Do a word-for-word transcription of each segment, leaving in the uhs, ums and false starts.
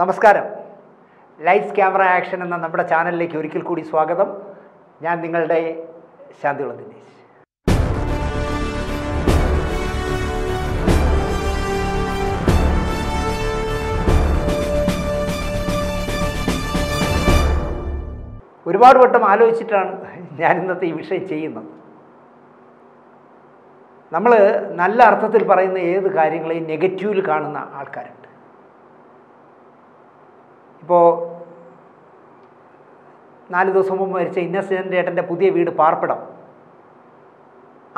നമസ്കാരം. Lights camera action എന്ന നമ്മുടെ ചാനലിലേക്ക് ഒരിക്കൽ കൂടി സ്വാഗതം. ഞാൻ നിങ്ങളുടെ ശാന്തിയുള്ള ദിനേശ്. ഒരുപാട് വട്ടം ആലോചിച്ചിട്ടാണ് ഞാൻ ഇന്നത്തെ ഈ വിഷയം ചെയ്യുന്നത്. നമ്മൾ നല്ല അർത്ഥത്തിൽ പറയുന്ന ഏത് കാര്യങ്ങളെയും നെഗറ്റീവിൽ കാണുന്ന ആൾക്കാരുണ്ട്. ഇപ്പോൾ നാല് ദിവസം മുമ്പ് മരിച്ച ഇന്നസെൻ്റ് ഏട്ടൻ്റെ പുതിയ വീട് പാർപ്പിടം,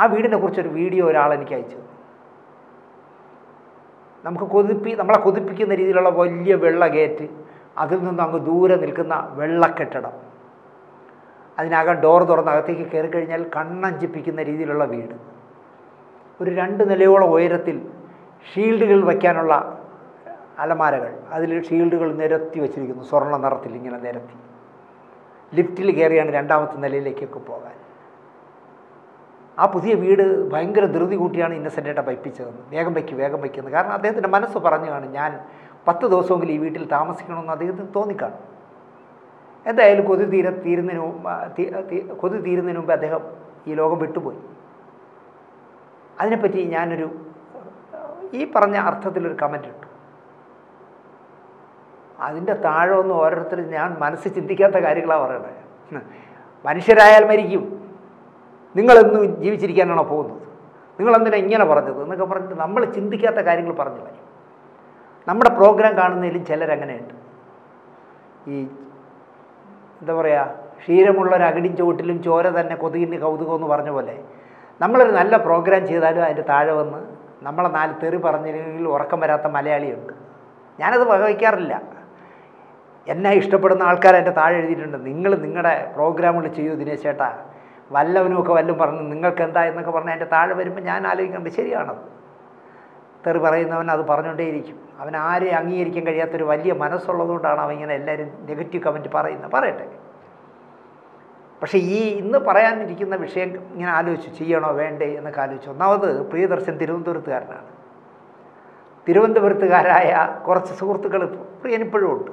ആ വീടിനെ കുറിച്ചൊരു വീഡിയോ ഒരാൾ എനിക്ക് അയച്ചു. നമുക്ക് കൊതിപ്പി നമ്മളെ കൊതിപ്പിക്കുന്ന രീതിയിലുള്ള വലിയ വെള്ള ഗേറ്റ്, അതിൽ നിന്നും അങ്ങ് ദൂരെ നിൽക്കുന്ന വെള്ള കെട്ടിടം, അതിനകം ഡോർ തുറന്ന് അകത്തേക്ക് കയറി കഴിഞ്ഞാൽ കണ്ണഞ്ചിപ്പിക്കുന്ന രീതിയിലുള്ള വീട്, ഒരു രണ്ട് നിലയോളം ഉയരത്തിൽ ഷീൽഡുകൾ വയ്ക്കാനുള്ള അലമാരകൾ, അതിൽ ഷീൽഡുകൾ നിരത്തി വച്ചിരിക്കുന്നു സ്വർണ്ണ നിറത്തിൽ, ഇങ്ങനെ നിരത്തി ലിഫ്റ്റിൽ കയറിയാണ് രണ്ടാമത്തെ നിലയിലേക്കൊക്കെ പോകാൻ. ആ പുതിയ വീട് ഭയങ്കര ധൃതി കൂട്ടിയാണ് ഇന്നസെൻ്റേട്ട വയ്പ്പിച്ചതെന്ന്, വേഗം വയ്ക്കും വേഗം വയ്ക്കുന്നത്. കാരണം അദ്ദേഹത്തിൻ്റെ മനസ്സ് പറഞ്ഞു കാണും, ഞാൻ പത്ത് ദിവസമെങ്കിലും ഈ വീട്ടിൽ താമസിക്കണമെന്ന് അദ്ദേഹത്തിന് തോന്നിക്കാണും. എന്തായാലും കൊതി തീര തീരുന്നതിന് മുമ്പ് കൊതി തീരുന്നതിന് മുമ്പ് അദ്ദേഹം ഈ ലോകം വിട്ടുപോയി. അതിനെപ്പറ്റി ഞാനൊരു ഈ പറഞ്ഞ അർത്ഥത്തിലൊരു കമൻ്റ് ഇട്ടു. അതിൻ്റെ താഴെ ഒന്ന് ഓരോരുത്തർ ഞാൻ മനസ്സ് ചിന്തിക്കാത്ത കാര്യങ്ങളാണ് പറയണത്. മനുഷ്യരായാൽ മരിക്കും, നിങ്ങളെന്നും ജീവിച്ചിരിക്കാനാണോ പോകുന്നത്, നിങ്ങളെന്തിനാണ് ഇങ്ങനെ പറഞ്ഞത് എന്നൊക്കെ പറഞ്ഞിട്ട് നമ്മൾ ചിന്തിക്കാത്ത കാര്യങ്ങൾ പറഞ്ഞു വരും. നമ്മുടെ പ്രോഗ്രാം കാണുന്നതിലും ചിലരങ്ങനെയുണ്ട്. ഈ എന്താ പറയുക, ക്ഷീരമുള്ളൊരകിടിൻ ചുവട്ടിലും ചോര തന്നെ കൊതുകിന് കൗതുകം എന്ന് പറഞ്ഞ പോലെ, നമ്മളൊരു നല്ല പ്രോഗ്രാം ചെയ്താലും അതിൻ്റെ താഴെ വന്ന് നമ്മളെ നാല് തെറി പറഞ്ഞില്ലെങ്കിൽ ഉറക്കം വരാത്ത മലയാളിയുണ്ട്. ഞാനത് വകവയ്ക്കാറില്ല. എന്നെ ഇഷ്ടപ്പെടുന്ന ആൾക്കാർ എൻ്റെ താഴെ എഴുതിയിട്ടുണ്ട്, നിങ്ങൾ നിങ്ങളുടെ പ്രോഗ്രാമുകൾ ചെയ്യൂ ദിനേശ് ചേട്ടാ, വല്ലവനുമൊക്കെ വല്ലതും പറഞ്ഞു നിങ്ങൾക്ക് എന്താ എന്നൊക്കെ പറഞ്ഞാൽ എൻ്റെ താഴെ വരുമ്പോൾ ഞാൻ ആലോചിക്കേണ്ടത് ശരിയാണത്. തെറി പറയുന്നവൻ അത് പറഞ്ഞുകൊണ്ടേയിരിക്കും. അവൻ ആരെയും അംഗീകരിക്കാൻ കഴിയാത്തൊരു വലിയ മനസ്സുള്ളതുകൊണ്ടാണ് അവൻ ഇങ്ങനെ എല്ലാവരും നെഗറ്റീവ് കമൻറ്റ് പറയുന്നത്. പറയട്ടെ, പക്ഷേ ഈ ഇന്ന് പറയാനിരിക്കുന്ന വിഷയം ഇങ്ങനെ ആലോചിച്ചു, ചെയ്യണോ വേണ്ടേ എന്നൊക്കെ ആലോചിച്ചു. ഒന്നാമത് പ്രിയദർശൻ തിരുവനന്തപുരത്തുകാരനാണ്. തിരുവനന്തപുരത്തുകാരായ കുറച്ച് സുഹൃത്തുക്കൾ പ്രിയനിപ്പോഴും ഉണ്ട്.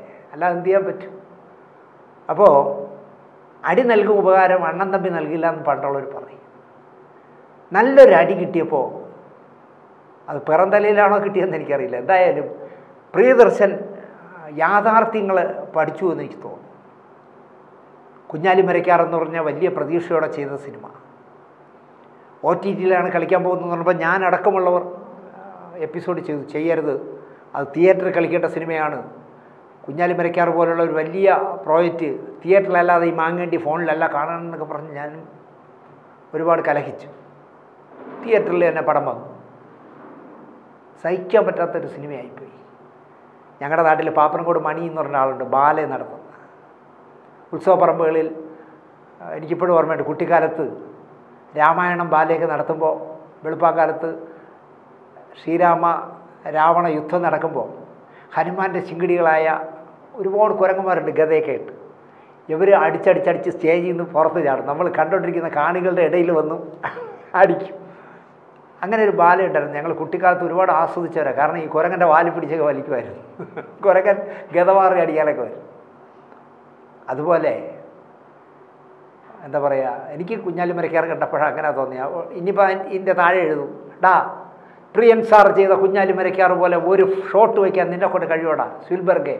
അല്ല എന്ത് ചെയ്യാൻ പറ്റും. അപ്പോൾ അടി നൽകും ഉപകാരം അണ്ണൻ തമ്പി നൽകില്ല എന്ന് പണ്ടുള്ളവർ പറയും. നല്ലൊരു അടി കിട്ടിയപ്പോൾ അത് പിറന്തലയിലാണോ കിട്ടിയെന്ന് എനിക്കറിയില്ല. എന്തായാലും പ്രിയദർശൻ യാഥാർത്ഥ്യങ്ങൾ പഠിച്ചു എന്ന് എനിക്ക് തോന്നുന്നു. കുഞ്ഞാലിമരയ്ക്കാറെന്ന് പറഞ്ഞാൽ വലിയ പ്രതീക്ഷയോടെ ചെയ്ത സിനിമ ഒ ടി ടിയിലാണ് കളിക്കാൻ പോകുന്നതെന്ന് പറഞ്ഞപ്പോൾ ഞാൻ അടക്കമുള്ളവർ എപ്പിസോഡ് ചെയ്തു, ചെയ്യരുത്, അത് തിയേറ്ററിൽ കളിക്കേണ്ട സിനിമയാണ്, കുഞ്ഞാലിമരയ്ക്കാർ പോലുള്ള ഒരു വലിയ പ്രോജക്റ്റ് തിയേറ്ററിലല്ലാതെ ഈ മാങ്ങേണ്ടി ഫോണിലല്ല കാണണം എന്നൊക്കെ പറഞ്ഞ് ഞാൻ ഒരുപാട് കലഹിച്ചു. തിയേറ്ററിൽ തന്നെ പടം വന്നു. സഹിക്കാൻ പറ്റാത്തൊരു സിനിമയായിപ്പോയി. ഞങ്ങളുടെ നാട്ടിൽ പാപ്പനംകോട് മണി എന്ന് പറഞ്ഞ ആളുണ്ട്, ബാലെ നടന്നു. ഉത്സവപ്പറമ്പുകളിൽ എനിക്കിപ്പോഴും ഓർമ്മയുണ്ട്, കുട്ടിക്കാലത്ത് രാമായണം ബാലയൊക്കെ നടത്തുമ്പോൾ വെളുപ്പാക്കാലത്ത് ശ്രീരാമ രാവണ യുദ്ധം നടക്കുമ്പോൾ ഹനുമാൻ്റെ ചിങ്കിടികളായ ഒരുപാട് കുരങ്ങന്മാരുണ്ട് ഗതയൊക്കെ ഇട്ട്. ഇവർ അടിച്ചടിച്ചടിച്ച് സ്റ്റേജിൽ നിന്ന് പുറത്ത് ചാടും. നമ്മൾ കണ്ടുകൊണ്ടിരിക്കുന്ന കാണികളുടെ ഇടയിൽ വന്നു അടിക്കും. അങ്ങനെ ഒരു ബാല ഉണ്ടായിരുന്നു. ഞങ്ങൾ കുട്ടിക്കാലത്ത് ഒരുപാട് ആസ്വദിച്ചവരാണ്. കാരണം ഈ കുരങ്ങൻ്റെ വാല് പിടിച്ചൊക്കെ വലിക്കുമായിരുന്നു, കുരങ്ങൻ ഗതമാറി അടിക്കാനൊക്കെ വരും. അതുപോലെ എന്താ പറയുക, എനിക്ക് കുഞ്ഞാലിമരയ്ക്കാർ കണ്ടപ്പോഴാണ് അങ്ങനെ തോന്നിയ. ഇനിയിപ്പോൾ ഇതിൻ്റെ താഴെ എഴുതും, ഡാ പ്രിയൻ സാർ ചെയ്ത കുഞ്ഞാലിമരയ്ക്കാർ പോലെ ഒരു ഷോട്ട് വയ്ക്കാൻ നിന്നെ കൊണ്ട് കഴിയോടാ സ്പിൽബർഗേ,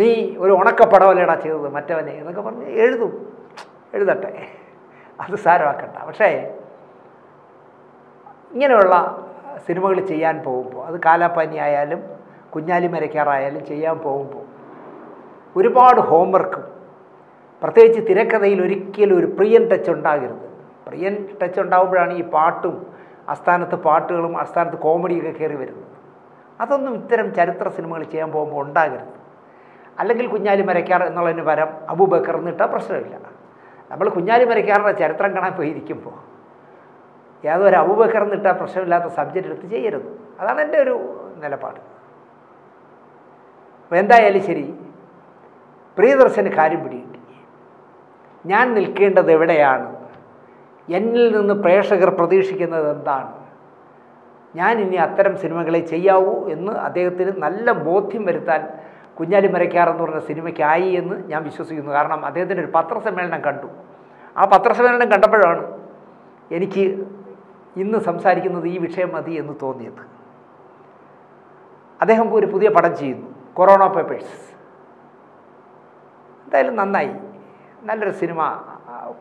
നീ ഒരു ഉണക്കപ്പടവല്ലേടാ ചെയ്തത് മറ്റവനെ എന്നൊക്കെ പറഞ്ഞ് എഴുതും. എഴുതട്ടെ, അത് സാരമാക്കണ്ട. പക്ഷേ ഇങ്ങനെയുള്ള സിനിമകൾ ചെയ്യാൻ പോകുമ്പോൾ, അത് കാലാപ്പാനി ആയാലും കുഞ്ഞാലിമരയ്ക്കാറായാലും ചെയ്യാൻ പോകുമ്പോൾ ഒരുപാട് ഹോംവർക്കും, പ്രത്യേകിച്ച് തിരക്കഥയിൽ ഒരിക്കലും ഒരു പ്രിയൻ ടച്ച് ഉണ്ടാകരുത്. പ്രിയൻ ടച്ച് ഉണ്ടാകുമ്പോഴാണ് ഈ പാട്ടും, ആസ്ഥാനത്ത് പാട്ടുകളും ആസ്ഥാനത്ത് കോമഡിയൊക്കെ കയറി വരുന്നത്. അതൊന്നും ഇത്തരം ചരിത്ര സിനിമകൾ ചെയ്യാൻ പോകുമ്പോൾ ഉണ്ടാകരുത്. അല്ലെങ്കിൽ കുഞ്ഞാലി മരയ്ക്കാർ എന്നുള്ളതിന് പരം അബൂബക്കർ എന്നിട്ടാൽ പ്രശ്നമില്ല. നമ്മൾ കുഞ്ഞാലി മരയ്ക്കാരുടെ ചരിത്രം കാണാൻ പോയിരിക്കുമ്പോൾ യാതൊരു അബൂബക്കർ എന്നിട്ടാൽ പ്രശ്നമില്ലാത്ത സബ്ജക്റ്റ് എടുത്ത് ചെയ്യരുത്. അതാണ് എൻ്റെ ഒരു നിലപാട്. അപ്പോൾ എന്തായാലും ശരി, പ്രിയദർശന് കാര്യം പിടികിട്ടി. ഞാൻ നിൽക്കേണ്ടത് എവിടെയാണ്, എന്നിൽ നിന്ന് പ്രേക്ഷകർ പ്രതീക്ഷിക്കുന്നത് എന്താണ്, ഞാൻ ഇനി അത്തരം സിനിമകളെ ചെയ്യാവൂ എന്ന് അദ്ദേഹത്തിന് നല്ല ബോധ്യം വരുത്താൻ കുഞ്ഞാലി മരയ്ക്കാർ എന്ന് പറഞ്ഞ സിനിമയ്ക്കായി എന്ന് ഞാൻ വിശ്വസിക്കുന്നു. കാരണം അദ്ദേഹത്തിൻ്റെ ഒരു പത്രസമ്മേളനം കണ്ടു. ആ പത്രസമ്മേളനം കണ്ടപ്പോഴാണ് എനിക്ക് ഇന്ന് സംസാരിക്കുന്നത് ഈ വിഷയം മതി എന്ന് തോന്നിയത്. അദ്ദേഹം ഒരു പുതിയ പടം ചെയ്യുന്നു, കൊറോണ പേപ്പേഴ്സ്. എന്തായാലും നന്നായി, നല്ലൊരു സിനിമ,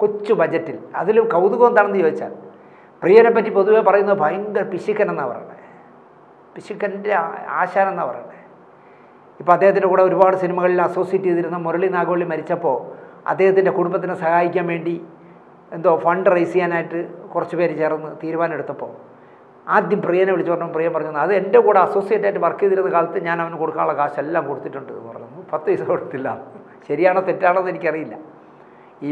കൊച്ചു ബജറ്റിൽ. അതിലും കൗതുകം എന്താണെന്ന് ചോദിച്ചാൽ, പ്രിയനെ പറ്റി പൊതുവെ പറയുന്നത് ഭയങ്കര പിശുക്കൻ എന്നാണ് പറയണേ, പിശുക്കൻ്റെ ആശാൻ എന്നാണ് പറയണേ. ഇപ്പോൾ അദ്ദേഹത്തിൻ്റെ കൂടെ ഒരുപാട് സിനിമകളിൽ അസോസിയേറ്റ് ചെയ്തിരുന്ന മുരളി നാഗവള്ളി മരിച്ചപ്പോൾ അദ്ദേഹത്തിൻ്റെ കുടുംബത്തിനെ സഹായിക്കാൻ വേണ്ടി എന്തോ ഫണ്ട് റൈസ് ചെയ്യാനായിട്ട് കുറച്ച് പേര് ചേർന്ന് തീരുമാനമെടുത്തപ്പോൾ ആദ്യം പ്രിയനെ വിളിച്ചു പറഞ്ഞു. പ്രിയൻ പറഞ്ഞു, അത് എൻ്റെ കൂടെ അസോസിയേറ്റ് ആയിട്ട് വർക്ക് ചെയ്തിരുന്ന കാലത്ത് ഞാൻ അവന് കൊടുക്കാനുള്ള കാശെല്ലാം കൊടുത്തിട്ടുണ്ട് എന്ന് പറഞ്ഞു. പത്ത് പൈസ കൊടുത്തില്ല. ശരിയാണോ തെറ്റാണോ എന്ന് എനിക്കറിയില്ല. ഈ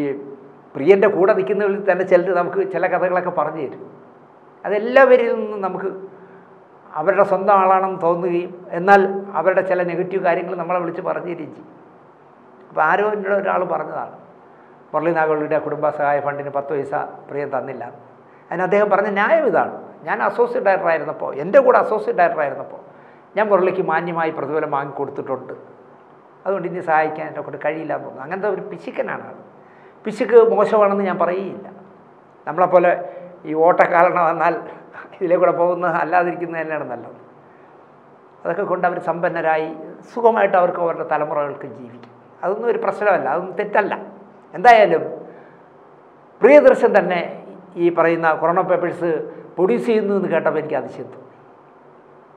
പ്രിയൻ്റെ കൂടെ നിൽക്കുന്നവരിൽ തന്നെ ചിലർ നമുക്ക് ചില കഥകളൊക്കെ പറഞ്ഞു തരും. അതെല്ലാവരിൽ നിന്നും നമുക്ക് അവരുടെ സ്വന്തം ആളാണെന്ന് തോന്നുകയും എന്നാൽ അവരുടെ ചില നെഗറ്റീവ് കാര്യങ്ങൾ നമ്മളെ വിളിച്ച് പറഞ്ഞു തരികയും ചെയ്യും. അപ്പോൾ ആരോ എന്നോട് ഒരാൾ പറഞ്ഞതാണ്, മുരളി നാഗവള്ളിയുടെ കുടുംബസഹായ ഫണ്ടിന് പത്ത് പൈസ പ്രിയൻ തന്നില്ല. അതിന് അദ്ദേഹം പറഞ്ഞ ന്യായം ഇതാണ്, ഞാൻ അസോസിയേറ്റ് ഡയറക്ടറായിരുന്നപ്പോൾ, എൻ്റെ കൂടെ അസോസിയേറ്റ് ഡയറക്ടറായിരുന്നപ്പോൾ ഞാൻ മുരളിക്ക് മാന്യമായി പ്രതിഫലം വാങ്ങിക്കൊടുത്തിട്ടുണ്ട്. അതുകൊണ്ട് ഇനി സഹായിക്കാൻ എന്നെ കൊണ്ട് കഴിയില്ല എന്ന് തോന്നുന്നു. അങ്ങനത്തെ ഒരു പിശുക്കനാണ് ആൾ. പിശുക്ക് മോശമാണെന്ന് ഞാൻ പറയുകയില്ല. നമ്മളെപ്പോലെ ഈ ഓട്ടക്കാരണം എന്നാൽ ഇതിലെ കൂടെ പോകുന്നത് അല്ലാതിരിക്കുന്നത് തന്നെയാണ് നല്ലത്. അതൊക്കെ കൊണ്ട് അവർ സമ്പന്നരായി സുഖമായിട്ട് അവർക്ക് അവരുടെ തലമുറകൾക്ക് ജീവിക്കും. അതൊന്നും ഒരു പ്രശ്നമല്ല, അതൊന്നും തെറ്റല്ല. എന്തായാലും പ്രിയദർശൻ തന്നെ ഈ പറയുന്ന കൊറോണ പേപ്പേഴ്സ് പ്രൊഡ്യൂസ് ചെയ്യുന്നു എന്ന് കേട്ടപ്പോൾ എനിക്ക് അതിശയം തോന്നി.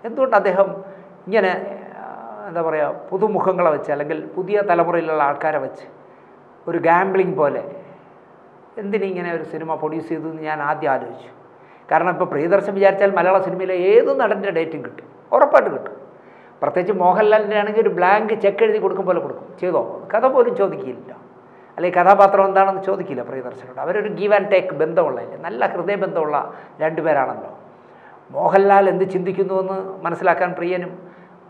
എന്തുകൊണ്ട് അദ്ദേഹം ഇങ്ങനെ എന്താ പറയുക, പുതുമുഖങ്ങളെ വെച്ച് അല്ലെങ്കിൽ പുതിയ തലമുറയിലുള്ള ആൾക്കാരെ വെച്ച് ഒരു ഗാംബ്ലിംഗ് പോലെ എന്തിനിങ്ങനെ ഒരു സിനിമ പ്രൊഡ്യൂസ് ചെയ്തു എന്ന് ഞാൻ ആദ്യം ആലോചിച്ചു. കാരണം ഇപ്പോൾ പ്രിയദർശൻ വിചാരിച്ചാൽ മലയാള സിനിമയിലെ ഏത് നടൻ്റെ ഡേറ്റും കിട്ടും, ഉറപ്പായിട്ട് കിട്ടും. പ്രത്യേകിച്ച് മോഹൻലാലിൻ്റെ ആണെങ്കിൽ ഒരു ബ്ലാങ്ക് ചെക്ക് എഴുതി കൊടുക്കും പോലെ കൊടുക്കും, ചെയ്തോ, കഥ പോലും ചോദിക്കില്ല, അല്ലെങ്കിൽ കഥാപാത്രം എന്താണെന്ന് ചോദിക്കില്ല പ്രിയദർശനോട്. അവരൊരു ഗീവ് ആൻഡ് ടേക്ക് ബന്ധമുള്ളതല്ലേ, നല്ല ഹൃദയബന്ധമുള്ള രണ്ടുപേരാണല്ലോ. മോഹൻലാൽ എന്ത് ചിന്തിക്കുന്നുവെന്ന് മനസ്സിലാക്കാൻ പ്രിയനും,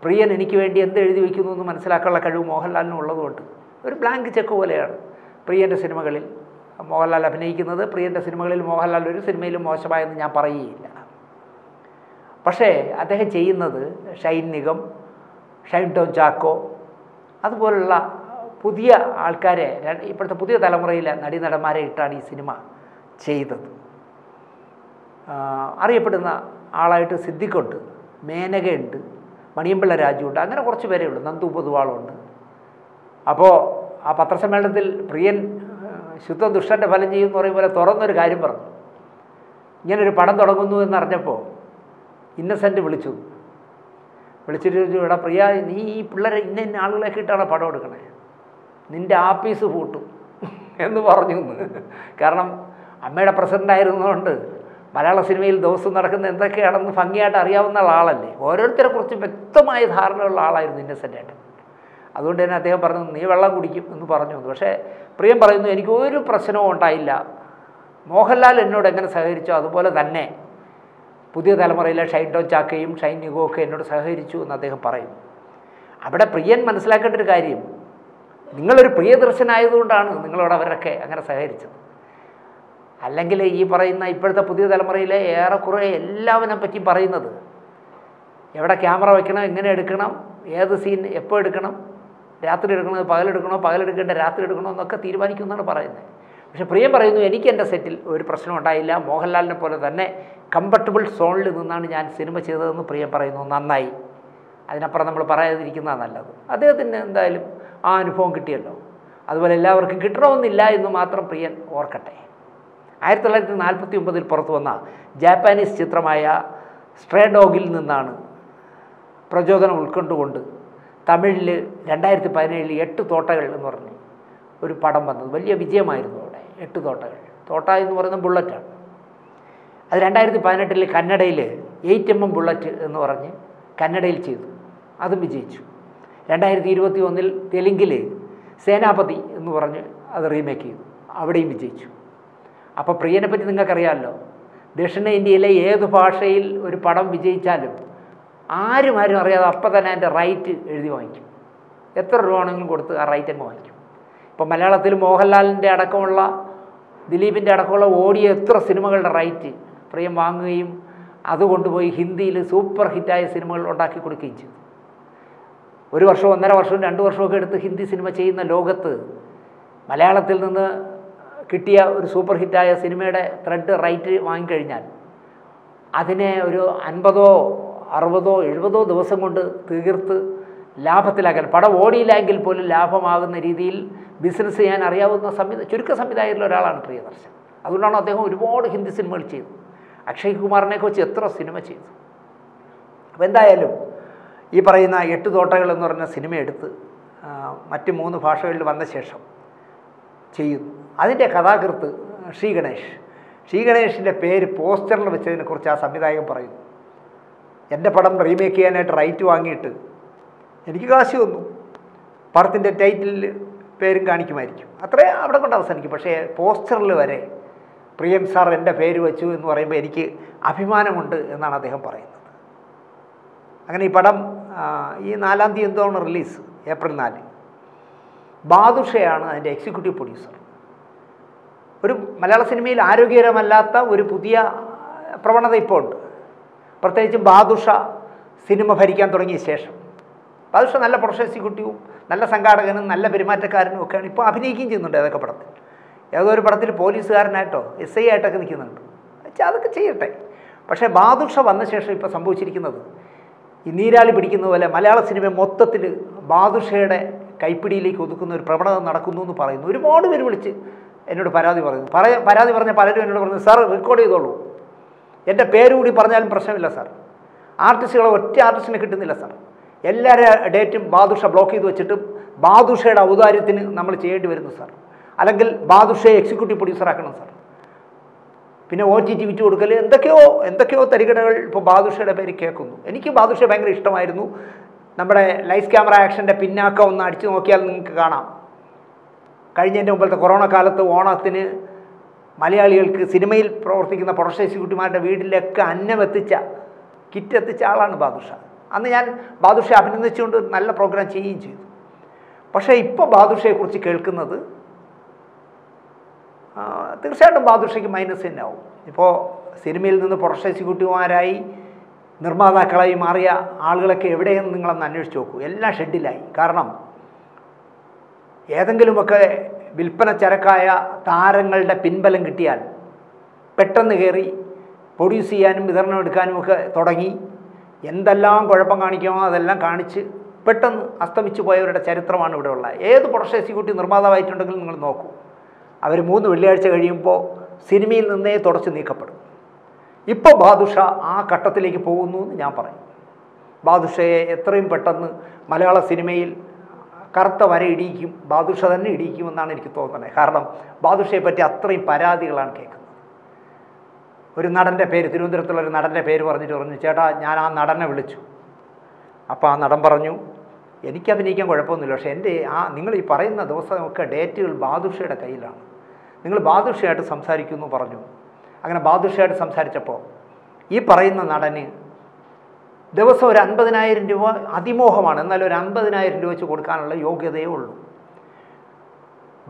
പ്രിയൻ എനിക്ക് വേണ്ടി എന്ത് എഴുതി വയ്ക്കുന്നു എന്ന് മനസ്സിലാക്കാനുള്ള കഴിവ് മോഹൻലാലിനും ഉള്ളതുകൊണ്ട് ഒരു ബ്ലാങ്ക് ചെക്ക് പോലെയാണ് പ്രിയൻ്റെ സിനിമകളിൽ മോഹൻലാൽ അഭിനയിക്കുന്നത്. പ്രിയൻ്റെ സിനിമകളിൽ മോഹൻലാൽ ഒരു സിനിമയിലും മോശമായെന്ന് ഞാൻ പറയുകയില്ല. പക്ഷേ അദ്ദേഹം ചെയ്യുന്നത് ഷൈൻ നിഗം, ഷൈൻ ടോം ചാക്കോ അതുപോലുള്ള പുതിയ ആൾക്കാരെ, ഇപ്പോഴത്തെ പുതിയ തലമുറയിലെ നടീനടന്മാരെ ഇട്ടാണ് ഈ സിനിമ ചെയ്തത്. അറിയപ്പെടുന്ന ആളായിട്ട് സിദ്ദിഖുണ്ട്, മേനകയുണ്ട്, മണിയമ്പിള്ള രാജുണ്ട്, അങ്ങനെ കുറച്ച് പേരേ ഉള്ളൂ, നന്ദു പൊതുവാളുണ്ട്. അപ്പോൾ ആ പത്രസമ്മേളനത്തിൽ പ്രിയൻ ശുദ്ധ ദുഷ്ടൻ്റെ ഫലം ചെയ്യും എന്ന് പറയുമ്പോൾ തുറന്നൊരു കാര്യം പറഞ്ഞു. ഇങ്ങനൊരു പടം തുടങ്ങുന്നു എന്നറിഞ്ഞപ്പോൾ ഇന്നസെൻ്റ് വിളിച്ചു വിളിച്ചിട്ട് ഇവിടെ പ്രിയ, നീ ഈ പിള്ളേരെ ഇന്ന ഇന്ന ആളുകളൊക്കെ ഇട്ടാണ് പടം എടുക്കണേ, നിൻ്റെ ആപ്പീസ് പൂട്ടും എന്ന് പറഞ്ഞു. കാരണം അമ്മയുടെ പ്രസിഡൻ്റായിരുന്നതുകൊണ്ട് മലയാള സിനിമയിൽ ദിവസം നടക്കുന്ന എന്തൊക്കെയാണെന്ന് ഭംഗിയായിട്ട് അറിയാവുന്ന ആളല്ലേ, ഓരോരുത്തരെ കുറിച്ച് വ്യക്തമായ ധാരണയുള്ള ആളായിരുന്നു ഇന്നസെൻ്റ് ആയിട്ട്. അതുകൊണ്ട് തന്നെ അദ്ദേഹം പറഞ്ഞു നീ വെള്ളം കുടിക്കും എന്ന് പറഞ്ഞു. പക്ഷേ പ്രിയം പറയുന്നു, എനിക്ക് ഒരു പ്രശ്നവും ഉണ്ടായില്ല, മോഹൻലാൽ എന്നോട് എങ്ങനെ സഹകരിച്ചോ അതുപോലെ തന്നെ പുതിയ തലമുറയിലെ ഷൈൻ ടോം ചാക്കയും ഷൈൻ നിഗോക്കെ എന്നോട് സഹകരിച്ചു എന്ന് അദ്ദേഹം പറയും. അവിടെ പ്രിയൻ മനസ്സിലാക്കേണ്ട ഒരു കാര്യം, നിങ്ങളൊരു പ്രിയദർശനായതുകൊണ്ടാണ് നിങ്ങളോട് അവരൊക്കെ അങ്ങനെ സഹകരിച്ചത്. അല്ലെങ്കിൽ ഈ പറയുന്ന ഇപ്പോഴത്തെ പുതിയ തലമുറയിലെ ഏറെക്കുറെ എല്ലാവരെ പറ്റി പറയുന്നത് എവിടെ ക്യാമറ വയ്ക്കണം, എങ്ങനെ എടുക്കണം, ഏത് സീൻ എപ്പോൾ എടുക്കണം, രാത്രി എടുക്കണോ പകലെടുക്കണോ, പകലെടുക്കേണ്ട രാത്രി എടുക്കണോ എന്നൊക്കെ തീരുമാനിക്കുമെന്നാണ് പറയുന്നത്. പക്ഷേ പ്രിയം പറയുന്നു, എനിക്ക് എൻ്റെ സെറ്റിൽ ഒരു പ്രശ്നം ഉണ്ടായില്ല, മോഹൻലാലിനെ പോലെ തന്നെ കംഫർട്ടബിൾ സോണിൽ നിന്നാണ് ഞാൻ സിനിമ ചെയ്തതെന്ന് പ്രിയം പറയുന്നു. നന്നായി, അതിനപ്പുറം നമ്മൾ പറയാതിരിക്കുന്നതാണ് നല്ലത്. അദ്ദേഹത്തിന് എന്തായാലും ആ അനുഭവം കിട്ടിയല്ലോ, അതുപോലെ എല്ലാവർക്കും കിട്ടണമെന്നില്ല എന്ന് മാത്രം പ്രിയൻ ഓർക്കട്ടെ. ആയിരത്തി തൊള്ളായിരത്തി നാൽപ്പത്തി ഒമ്പതിൽ പുറത്തു വന്ന ജാപ്പാനീസ് ചിത്രമായ സ്ട്രേ ഡോഗിൽ നിന്നാണ് പ്രചോദനം ഉൾക്കൊണ്ടുകൊണ്ട് തമിഴിൽ രണ്ടായിരത്തി പതിനേഴിൽ എട്ട് തോട്ടകൾ എന്ന് പറഞ്ഞ് ഒരു പടം വന്നത് വലിയ വിജയമായിരുന്നു. അവിടെ എട്ട് തോട്ടകൾ, തോട്ട എന്ന് പറയുന്നത് ബുള്ളറ്റാണ്. അത് രണ്ടായിരത്തി പതിനെട്ടിൽ കന്നഡയിൽ എയ്റ്റ് എം എം ബുള്ളറ്റ് എന്ന് പറഞ്ഞ് കന്നഡയിൽ ചെയ്തു, അതും വിജയിച്ചു. രണ്ടായിരത്തി ഇരുപത്തി ഒന്നിൽ തെലുങ്കിൽ സേനാപതി എന്ന് പറഞ്ഞ് അത് റീമേക്ക് ചെയ്തു, അവിടെയും വിജയിച്ചു. അപ്പോൾ പ്രിയനെപ്പറ്റി നിങ്ങൾക്കറിയാമല്ലോ, ദക്ഷിണേന്ത്യയിലെ ഏത് ഭാഷയിൽ ഒരു പടം വിജയിച്ചാലും ആരും ആരും അറിയാതെ അപ്പം തന്നെ അതിൻ്റെ റൈറ്റ് എഴുതി വാങ്ങിക്കും, എത്ര രൂപ ആണെങ്കിലും കൊടുത്ത് ആ റൈറ്റ് അങ്ങ് വാങ്ങിക്കും. ഇപ്പോൾ മലയാളത്തിൽ മോഹൻലാലിൻ്റെ അടക്കമുള്ള ദിലീപിൻ്റെ അടക്കമുള്ള ഓടിയ എത്ര സിനിമകളുടെ റൈറ്റ് പ്രിയം വാങ്ങുകയും അതുകൊണ്ടുപോയി ഹിന്ദിയിൽ സൂപ്പർ ഹിറ്റായ സിനിമകൾ ഉണ്ടാക്കി കൊടുക്കുകയും ചെയ്തു. ഒരു വർഷവും ഒന്നര വർഷവും രണ്ട് വർഷമൊക്കെ എടുത്ത് ഹിന്ദി സിനിമ ചെയ്യുന്ന ലോകത്ത് മലയാളത്തിൽ നിന്ന് കിട്ടിയ ഒരു സൂപ്പർ ഹിറ്റായ സിനിമയുടെ ത്രെഡ് റൈറ്റ് വാങ്ങിക്കഴിഞ്ഞാൽ അതിനെ ഒരു അൻപതോ അറുപതോ എഴുപതോ ദിവസം കൊണ്ട് തീർത്ത് ലാഭത്തിലാക്കാൻ, പടം ഓടിയില്ലെങ്കിൽ പോലും ലാഭമാകുന്ന രീതിയിൽ ബിസിനസ് ചെയ്യാൻ അറിയാവുന്ന സംവിധായ ചുരുക്ക സംവിധായകരിൽ ഒരാളാണ് പ്രിയദർശൻ. അതുകൊണ്ടാണ് അദ്ദേഹം ഒരുപാട് ഹിന്ദി സിനിമകൾ ചെയ്തത്. അക്ഷയ് കുമാറിനെ കുറിച്ച് എത്ര സിനിമ ചെയ്തു. അപ്പോൾ എന്തായാലും ഈ പറയുന്ന എട്ട് തോട്ടകൾ എന്ന് പറഞ്ഞ സിനിമ എടുത്ത് മറ്റ് മൂന്ന് ഭാഷകളിൽ വന്ന ശേഷം ചെയ്യുന്നു. അതിൻ്റെ കഥാകൃത്ത് ശ്രീ ഗണേഷ്. ശ്രീ ഗണേഷിൻ്റെ പേര് പോസ്റ്ററിൽ വെച്ചതിനെക്കുറിച്ച് ആ സംവിധായകൻ പറയുന്നു, എൻ്റെ പടം റീമേക്ക് ചെയ്യാനായിട്ട് റൈറ്റ് വാങ്ങിയിട്ട് എനിക്ക് കാശ് തന്നു, പടത്തിൻ്റെ ടൈറ്റിലിൽ പേരും കാണിക്കുമായിരിക്കും, അത്രേ അവിടെ കൊണ്ട് അവസാനിക്കും. പക്ഷേ പോസ്റ്ററിൽ വരെ പ്രിയം സാർ എൻ്റെ പേര് വെച്ചു എന്ന് പറയുമ്പോൾ എനിക്ക് അഭിമാനമുണ്ട് എന്നാണ് അദ്ദേഹം പറയുന്നത്. അങ്ങനെ ഈ പടം ഈ നാലാം തീയതി എന്താണ് റിലീസ്, ഏപ്രിൽ നാല്. ബാദുഷയാണ് അതിൻ്റെ എക്സിക്യൂട്ടീവ് പ്രൊഡ്യൂസർ. ഒരു മലയാള സിനിമയിൽ ആരോഗ്യകരമല്ലാത്ത ഒരു പുതിയ പ്രവണത ഇപ്പോൾ ഉണ്ട്, പ്രത്യേകിച്ചും ബാദുഷ സിനിമ ഭരിക്കാൻ തുടങ്ങിയ ശേഷം. ബാദുഷ നല്ല പ്രൊഡക്ഷൻ എക്സിക്യൂട്ടീവും നല്ല സംഘാടകനും നല്ല പെരുമാറ്റക്കാരനും ഒക്കെയാണ്, ഇപ്പോൾ അഭിനയിക്കുകയും ചെയ്യുന്നുണ്ട് ഏതൊക്കെ പടത്തിൽ. ഏതോ ഒരു പടത്തിൽ പോലീസുകാരനായിട്ടോ എസ് ഐ ആയിട്ടൊക്കെ നിൽക്കുന്നുണ്ട്. അതൊക്കെ ചെയ്യട്ടെ. പക്ഷേ ബാദുഷ വന്ന ശേഷം ഇപ്പോൾ സംഭവിച്ചിരിക്കുന്നത് ഈ നീരാളി പിടിക്കുന്ന പോലെ മലയാള സിനിമ മൊത്തത്തിൽ ബാദുഷയുടെ കൈപ്പിടിയിലേക്ക് ഒതുക്കുന്ന ഒരു പ്രവണത നടക്കുന്നു എന്ന് പറയുന്നു. ഒരുപാട് പേര് വിളിച്ച് എന്നോട് പരാതി പറയുന്നു. പറയ പരാതി പറഞ്ഞ പലരും എന്നോട് പറഞ്ഞു, സാർ റെക്കോർഡ് ചെയ്തോളൂ, എൻ്റെ പേര് കൂടി പറഞ്ഞാലും പ്രശ്നമില്ല സാർ, ആർട്ടിസ്റ്റുകളെ ഒറ്റ ആർട്ടിസ്റ്റിനെ കിട്ടുന്നില്ല സാർ, എല്ലാവരുടെ ഡേറ്റും ബാദുഷ ബ്ലോക്ക് ചെയ്ത് വെച്ചിട്ടും ബാദുഷയുടെ ഔദാര്യത്തിന് നമ്മൾ ചെയ്യേണ്ടി വരുന്നു സാർ, അല്ലെങ്കിൽ ബാദുഷയെ എക്സിക്യൂട്ടീവ് പ്രൊഡ്യൂസർ ആക്കണം സാർ, പിന്നെ ഒ ടി ടി വിറ്റ് കൊടുക്കൽ, എന്തൊക്കെയോ എന്തൊക്കെയോ തരികടകൾ ഇപ്പോൾ ബാദുഷയുടെ പേര് കേൾക്കുന്നു. എനിക്ക് ബാദുഷയെ ഭയങ്കര ഇഷ്ടമായിരുന്നു. നമ്മുടെ ലൈസ് ക്യാമറ ആക്ഷൻ്റെ പിന്നാക്കം ഒന്ന് അടിച്ചു നോക്കിയാൽ നിങ്ങൾക്ക് കാണാം. കഴിഞ്ഞതിൻ്റെ മുമ്പത്തെ കൊറോണ കാലത്ത് ഓണത്തിന് മലയാളികൾക്ക് സിനിമയിൽ പ്രവർത്തിക്കുന്ന പ്രൊഡക്ഷൻ എക്സിക്യൂട്ടീവുമാരുടെ വീട്ടിലൊക്കെ അന്നം എത്തിച്ച കിറ്റ് എത്തിച്ച ആളാണ് ബാദുഷ. അന്ന് ഞാൻ ബാദുഷയെ അഭിനന്ദിച്ചുകൊണ്ട് നല്ല പ്രോഗ്രാം ചെയ്യുകയും ചെയ്തു. പക്ഷേ ഇപ്പോൾ ബാദുഷയെക്കുറിച്ച് കേൾക്കുന്നത് തീർച്ചയായിട്ടും ബാദുഷയ്ക്ക് മൈനസ് തന്നെ ആവും. ഇപ്പോൾ സിനിമയിൽ നിന്ന് പ്രൊഡക്ഷൻ എക്സിക്യൂട്ടീവുമാരായി നിർമ്മാതാക്കളായി മാറിയ ആളുകളൊക്കെ എവിടെയെന്ന് നിങ്ങളൊന്ന് അന്വേഷിച്ച് നോക്കൂ, എല്ലാം ഷെഡിലായി. കാരണം ഏതെങ്കിലുമൊക്കെ വിൽപ്പന ചരക്കായ താരങ്ങളുടെ പിൻബലം കിട്ടിയാൽ പെട്ടെന്ന് കയറി പ്രൊഡ്യൂസ് ചെയ്യാനും വിതരണം എടുക്കാനുമൊക്കെ തുടങ്ങി എന്തെല്ലാം കുഴപ്പം കാണിക്കാമോ അതെല്ലാം കാണിച്ച് പെട്ടെന്ന് അസ്തമിച്ചു പോയവരുടെ ചരിത്രമാണ് ഇവിടെ ഉള്ളത്. ഏത് പ്രൊഡക്ഷൻ എക്സിക്യൂട്ടീവ് നിർമ്മാതാവായിട്ടുണ്ടെങ്കിലും നിങ്ങൾ നോക്കൂ, അവർ മൂന്ന് വെള്ളിയാഴ്ച കഴിയുമ്പോൾ സിനിമയിൽ നിന്നേ തുടച്ച് നീക്കപ്പെടും. ഇപ്പോൾ ബാദുഷ ആ ഘട്ടത്തിലേക്ക് പോകുന്നു എന്ന് ഞാൻ പറയും. ബാദുഷയെ എത്രയും പെട്ടെന്ന് മലയാള സിനിമയിൽ കറുത്ത വര ഇടിയിക്കും, ബാദുഷ തന്നെ ഇടിയിക്കുമെന്നാണ് എനിക്ക് തോന്നുന്നത്. കാരണം ബാദുഷയെ പറ്റി അത്രയും പരാതികളാണ് കേൾക്കുന്നത്. ഒരു നടൻ്റെ പേര്, തിരുവനന്തപുരത്തുള്ള ഒരു നടൻ്റെ പേര് പറഞ്ഞിട്ട് പറഞ്ഞു, ചേട്ടാ ഞാൻ ആ നടനെ വിളിച്ചു, അപ്പോൾ ആ നടൻ പറഞ്ഞു എനിക്ക് അഭിനയിക്കാൻ കുഴപ്പമൊന്നുമില്ല, പക്ഷേ എൻ്റെ ആ നിങ്ങൾ ഈ പറയുന്ന ദിവസമൊക്കെ ഡേറ്റുകൾ ബാദുഷയുടെ കയ്യിലാണ്, നിങ്ങൾ ബാദുഷയായിട്ട് സംസാരിക്കുമെന്ന് പറഞ്ഞു. അങ്ങനെ ബാദുഷയായിട്ട് സംസാരിച്ചപ്പോൾ ഈ പറയുന്ന നടന് ദിവസം ഒരു അൻപതിനായിരം രൂപ അതിമോഹമാണ്, എന്നാലും ഒരു അൻപതിനായിരം രൂപ വെച്ച് കൊടുക്കാനുള്ള യോഗ്യതയേ ഉള്ളൂ.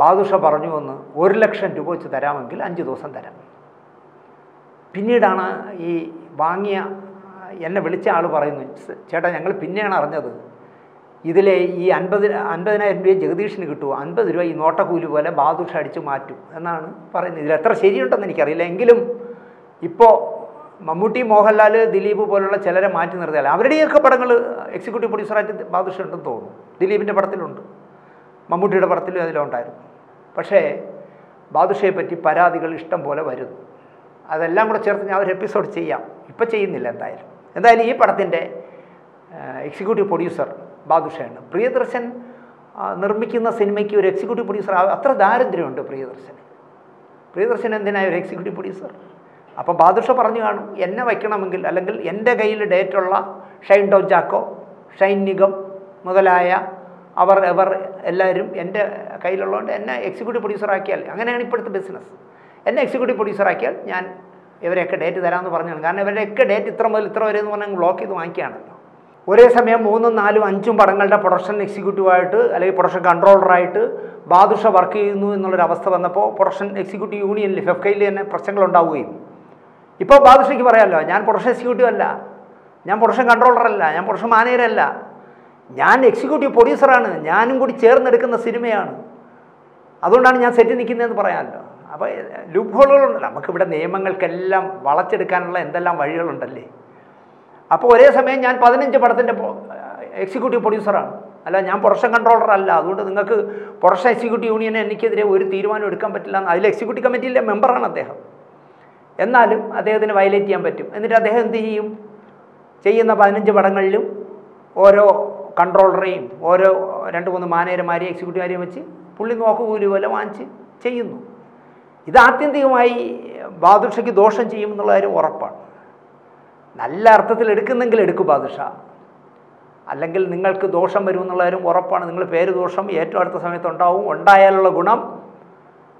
ബാദുഷ പറഞ്ഞു വന്ന് ഒരു ലക്ഷം രൂപ വെച്ച് തരാമെങ്കിൽ അഞ്ച് ദിവസം തരാം. പിന്നീടാണ് ഈ വാങ്ങിയ എന്നെ വിളിച്ച ആൾ പറയുന്നു, ചേട്ടാ ഞങ്ങൾ പിന്നെയാണ് അറിഞ്ഞത് ഇതിലെ ഈ അൻപത് അൻപതിനായിരം രൂപ ജഗദീഷിന് കിട്ടുമോ, അൻപത് രൂപ ഈ നോട്ടക്കൂലി പോലെ ബാദുഷ അടിച്ച് മാറ്റും എന്നാണ് പറയുന്നത്. ഇതിൽ എത്ര ശരിയുണ്ടെന്ന് എനിക്കറിയില്ല. എങ്കിലും ഇപ്പോൾ മമ്മൂട്ടി, മോഹൻലാൽ, ദിലീപ് പോലുള്ള ചിലരെ മാറ്റി നിർത്തിയാൽ അവരുടെയൊക്കെ പടങ്ങൾ എക്സിക്യൂട്ടീവ് പ്രൊഡ്യൂസറായിട്ട് ബാദുഷ ഉണ്ടെന്ന് തോന്നുന്നു. ദിലീപിൻ്റെ പടത്തിലുണ്ട്, മമ്മൂട്ടിയുടെ പടത്തിലും അതിലുണ്ടായിരുന്നു. പക്ഷേ ബാദുഷയെ പറ്റി പരാതികൾ ഇഷ്ടം പോലെ വരുന്നു. അതെല്ലാം കൂടെ ചേർത്ത് ഞാൻ ഒരു എപ്പിസോഡ് ചെയ്യാം, ഇപ്പം ചെയ്യുന്നില്ല. എന്തായാലും എന്തായാലും ഈ പടത്തിൻ്റെ എക്സിക്യൂട്ടീവ് പ്രൊഡ്യൂസർ ബാദുഷയാണ്. പ്രിയദർശൻ നിർമ്മിക്കുന്ന സിനിമയ്ക്ക് ഒരു എക്സിക്യൂട്ടീവ് പ്രൊഡ്യൂസർ അത്ര ദാരിദ്ര്യമുണ്ട് പ്രിയദർശന്. പ്രിയദർശൻ എന്തിനായ ഒരു എക്സിക്യൂട്ടീവ് പ്രൊഡ്യൂസർ? അപ്പോൾ ബാദുഷ പറഞ്ഞു കാണും, എന്നെ വയ്ക്കണമെങ്കിൽ, അല്ലെങ്കിൽ എൻ്റെ കയ്യിൽ ഡേറ്റുള്ള ഷൈൻ ടോം ചാക്കോ, ഷൈൻ നിഗം മുതലായ അവർ അവർ എല്ലാവരും എൻ്റെ കയ്യിലുള്ളതുകൊണ്ട് എന്നെ എക്സിക്യൂട്ടീവ് പ്രൊഡ്യൂസറാക്കിയാൽ, അങ്ങനെയാണ് ഇപ്പോഴത്തെ ബിസിനസ്, എന്നെ എക്സിക്യൂട്ടീവ് പ്രൊഡ്യൂസറാക്കിയാൽ ഞാൻ ഇവരെയൊക്കെ ഡേറ്റ് തരാമെന്ന് പറഞ്ഞാണ്. കാരണം ഇവരുടെയൊക്കെ ഡേറ്റ് ഇത്ര മുതൽ ഇത്ര വരെ എന്ന് പറഞ്ഞാൽ ബ്ലോക്ക് ചെയ്ത് വാങ്ങിക്കുകയാണല്ലോ. ഒരേ സമയം മൂന്നും നാലും അഞ്ചും പടങ്ങളുടെ പ്രൊഡക്ഷൻ എക്സിക്യൂട്ടീവായിട്ട് അല്ലെങ്കിൽ പ്രൊഡക്ഷൻ കൺട്രോളറായിട്ട് ബാദുഷ വർക്ക് ചെയ്യുന്നു എന്നുള്ളൊരവസ്ഥ വന്നപ്പോൾ പ്രൊഡക്ഷൻ എക്സിക്യൂട്ടീവ് യൂണിയനിൽ ഫെഫ്കയിൽ തന്നെ പ്രശ്നങ്ങളുണ്ടാവുകയും, ഇപ്പോൾ ബാദുഷയ്ക്ക് പറയാമല്ലോ ഞാൻ പ്രൊഡക്ഷൻ എക്സിക്യൂട്ടീവ് അല്ല, ഞാൻ പ്രൊഡക്ഷൻ കൺട്രോളറല്ല, ഞാൻ പ്രൊഡക്ഷൻ മാനേജരല്ല, ഞാൻ എക്സിക്യൂട്ടീവ് പ്രൊഡ്യൂസറാണ്, ഞാനും കൂടി ചേർന്നെടുക്കുന്ന സിനിമയാണ്, അതുകൊണ്ടാണ് ഞാൻ സെറ്റ് നിൽക്കുന്നതെന്ന് പറയാമല്ലോ. അപ്പോൾ ലൂപ്പ് ഹോളുകളുണ്ട്, നമുക്കിവിടെ നിയമങ്ങൾക്കെല്ലാം വളച്ചെടുക്കാനുള്ള എന്തെല്ലാം വഴികളുണ്ടല്ലേ. അപ്പോൾ ഒരേ സമയം ഞാൻ പതിനഞ്ച് പടത്തിൻ്റെ എക്സിക്യൂട്ടീവ് പ്രൊഡ്യൂസറാണ്, അല്ല ഞാൻ പ്രൊഡക്ഷൻ കൺട്രോളറല്ല, അതുകൊണ്ട് നിങ്ങൾക്ക് പ്രൊഡക്ഷൻ എക്സിക്യൂട്ടീവ് യൂണിയനെ എനിക്കെതിരെ ഒരു തീരുമാനം എടുക്കാൻ പറ്റില്ല. അതിൽ എക്സിക്യൂട്ടീവ് കമ്മിറ്റിയിലെ മെമ്പറാണ് അദ്ദേഹം, എന്നാലും അദ്ദേഹത്തിന് വയലേറ്റ് ചെയ്യാൻ പറ്റും. എന്നിട്ട് അദ്ദേഹം എന്ത് ചെയ്യും, ചെയ്യുന്ന പതിനഞ്ച് പടങ്ങളിലും ഓരോ കൺട്രോളറേയും ഓരോ രണ്ട് മൂന്ന് മാനേജർമാരെയും എക്സിക്യൂട്ടീവരെയും വെച്ച് പുള്ളി നോക്കുകൂലി പോലെ വാങ്ങിച്ച് ചെയ്യുന്നു. ഇത് ആത്യന്തികമായി ബാദുഷയ്ക്ക് ദോഷം ചെയ്യുമെന്നുള്ള കാര്യം ഉറപ്പാണ്. നല്ല അർത്ഥത്തിൽ എടുക്കുന്നെങ്കിൽ എടുക്കും ബാദുഷ, അല്ലെങ്കിൽ നിങ്ങൾക്ക് ദോഷം വരുമെന്നുള്ള കാര്യം ഉറപ്പാണ്. നിങ്ങൾ പേര് ദോഷം ഏറ്റവും അടുത്ത സമയത്ത് ഉണ്ടാവും. ഉണ്ടായാലുള്ള ഗുണം,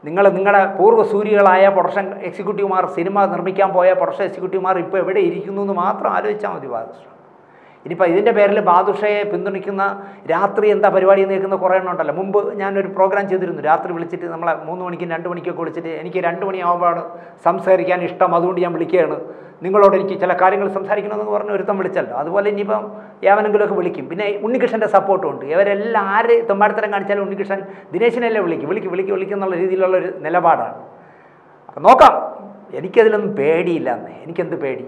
നിങ്ങൾ നിങ്ങളുടെ പൂർവ്വസൂരികളായ പ്രൊഡക്ഷൻ എക്സിക്യൂട്ടീവുമാർ, സിനിമ നിർമ്മിക്കാൻ പോയ പ്രൊഡക്ഷൻ എക്സിക്യൂട്ടീവുമാർ ഇപ്പോൾ എവിടെ ഇരിക്കുന്നു എന്ന് മാത്രം ആലോചിച്ചാൽ മതി ബാദുഷ. ഇനിയിപ്പോൾ ഇതിൻ്റെ പേരിൽ ബാദുഷയെ പിന്തുണയ്ക്കുന്ന രാത്രി എന്താ പരിപാടി എന്ന് കേൾക്കുന്ന കുറേ എണ്ണം ഉണ്ടല്ലോ. മുമ്പ് ഞാനൊരു പ്രോഗ്രാം ചെയ്തിരുന്നു, രാത്രി വിളിച്ചിട്ട് നമ്മളെ മൂന്ന് മണിക്കും രണ്ട് മണിക്കൊക്കെ വിളിച്ചിട്ട് എനിക്ക് രണ്ട് മണിയാകുമ്പോഴാണ് സംസാരിക്കാൻ ഇഷ്ടം, അതുകൊണ്ട് ഞാൻ വിളിക്കുകയാണ്, നിങ്ങളോട് എനിക്ക് ചില കാര്യങ്ങൾ സംസാരിക്കണമെന്ന് പറഞ്ഞ് ഒരുത്തം വിളിച്ചല്ലോ. അതുപോലെ ഇനിയിപ്പം ഏവനെങ്കിലുമൊക്കെ വിളിക്കും. പിന്നെ ഉണ്ണികൃഷ്ണൻ്റെ സപ്പോർട്ടും ഉണ്ട്. ഇവരെല്ലാം ആര് തൊമ്പാടത്തരം കാണിച്ചാലും ഉണ്ണികൃഷ്ണൻ ദിനേശിനെല്ലാം വിളിക്കും വിളിക്കും വിളിക്കും വിളിക്കുന്നുള്ള രീതിയിലുള്ള ഒരു നിലപാടാണ്. അപ്പം നോക്കാം, എനിക്കതിലൊന്നും പേടിയില്ല. അന്ന് എനിക്കെന്ത് പേടി,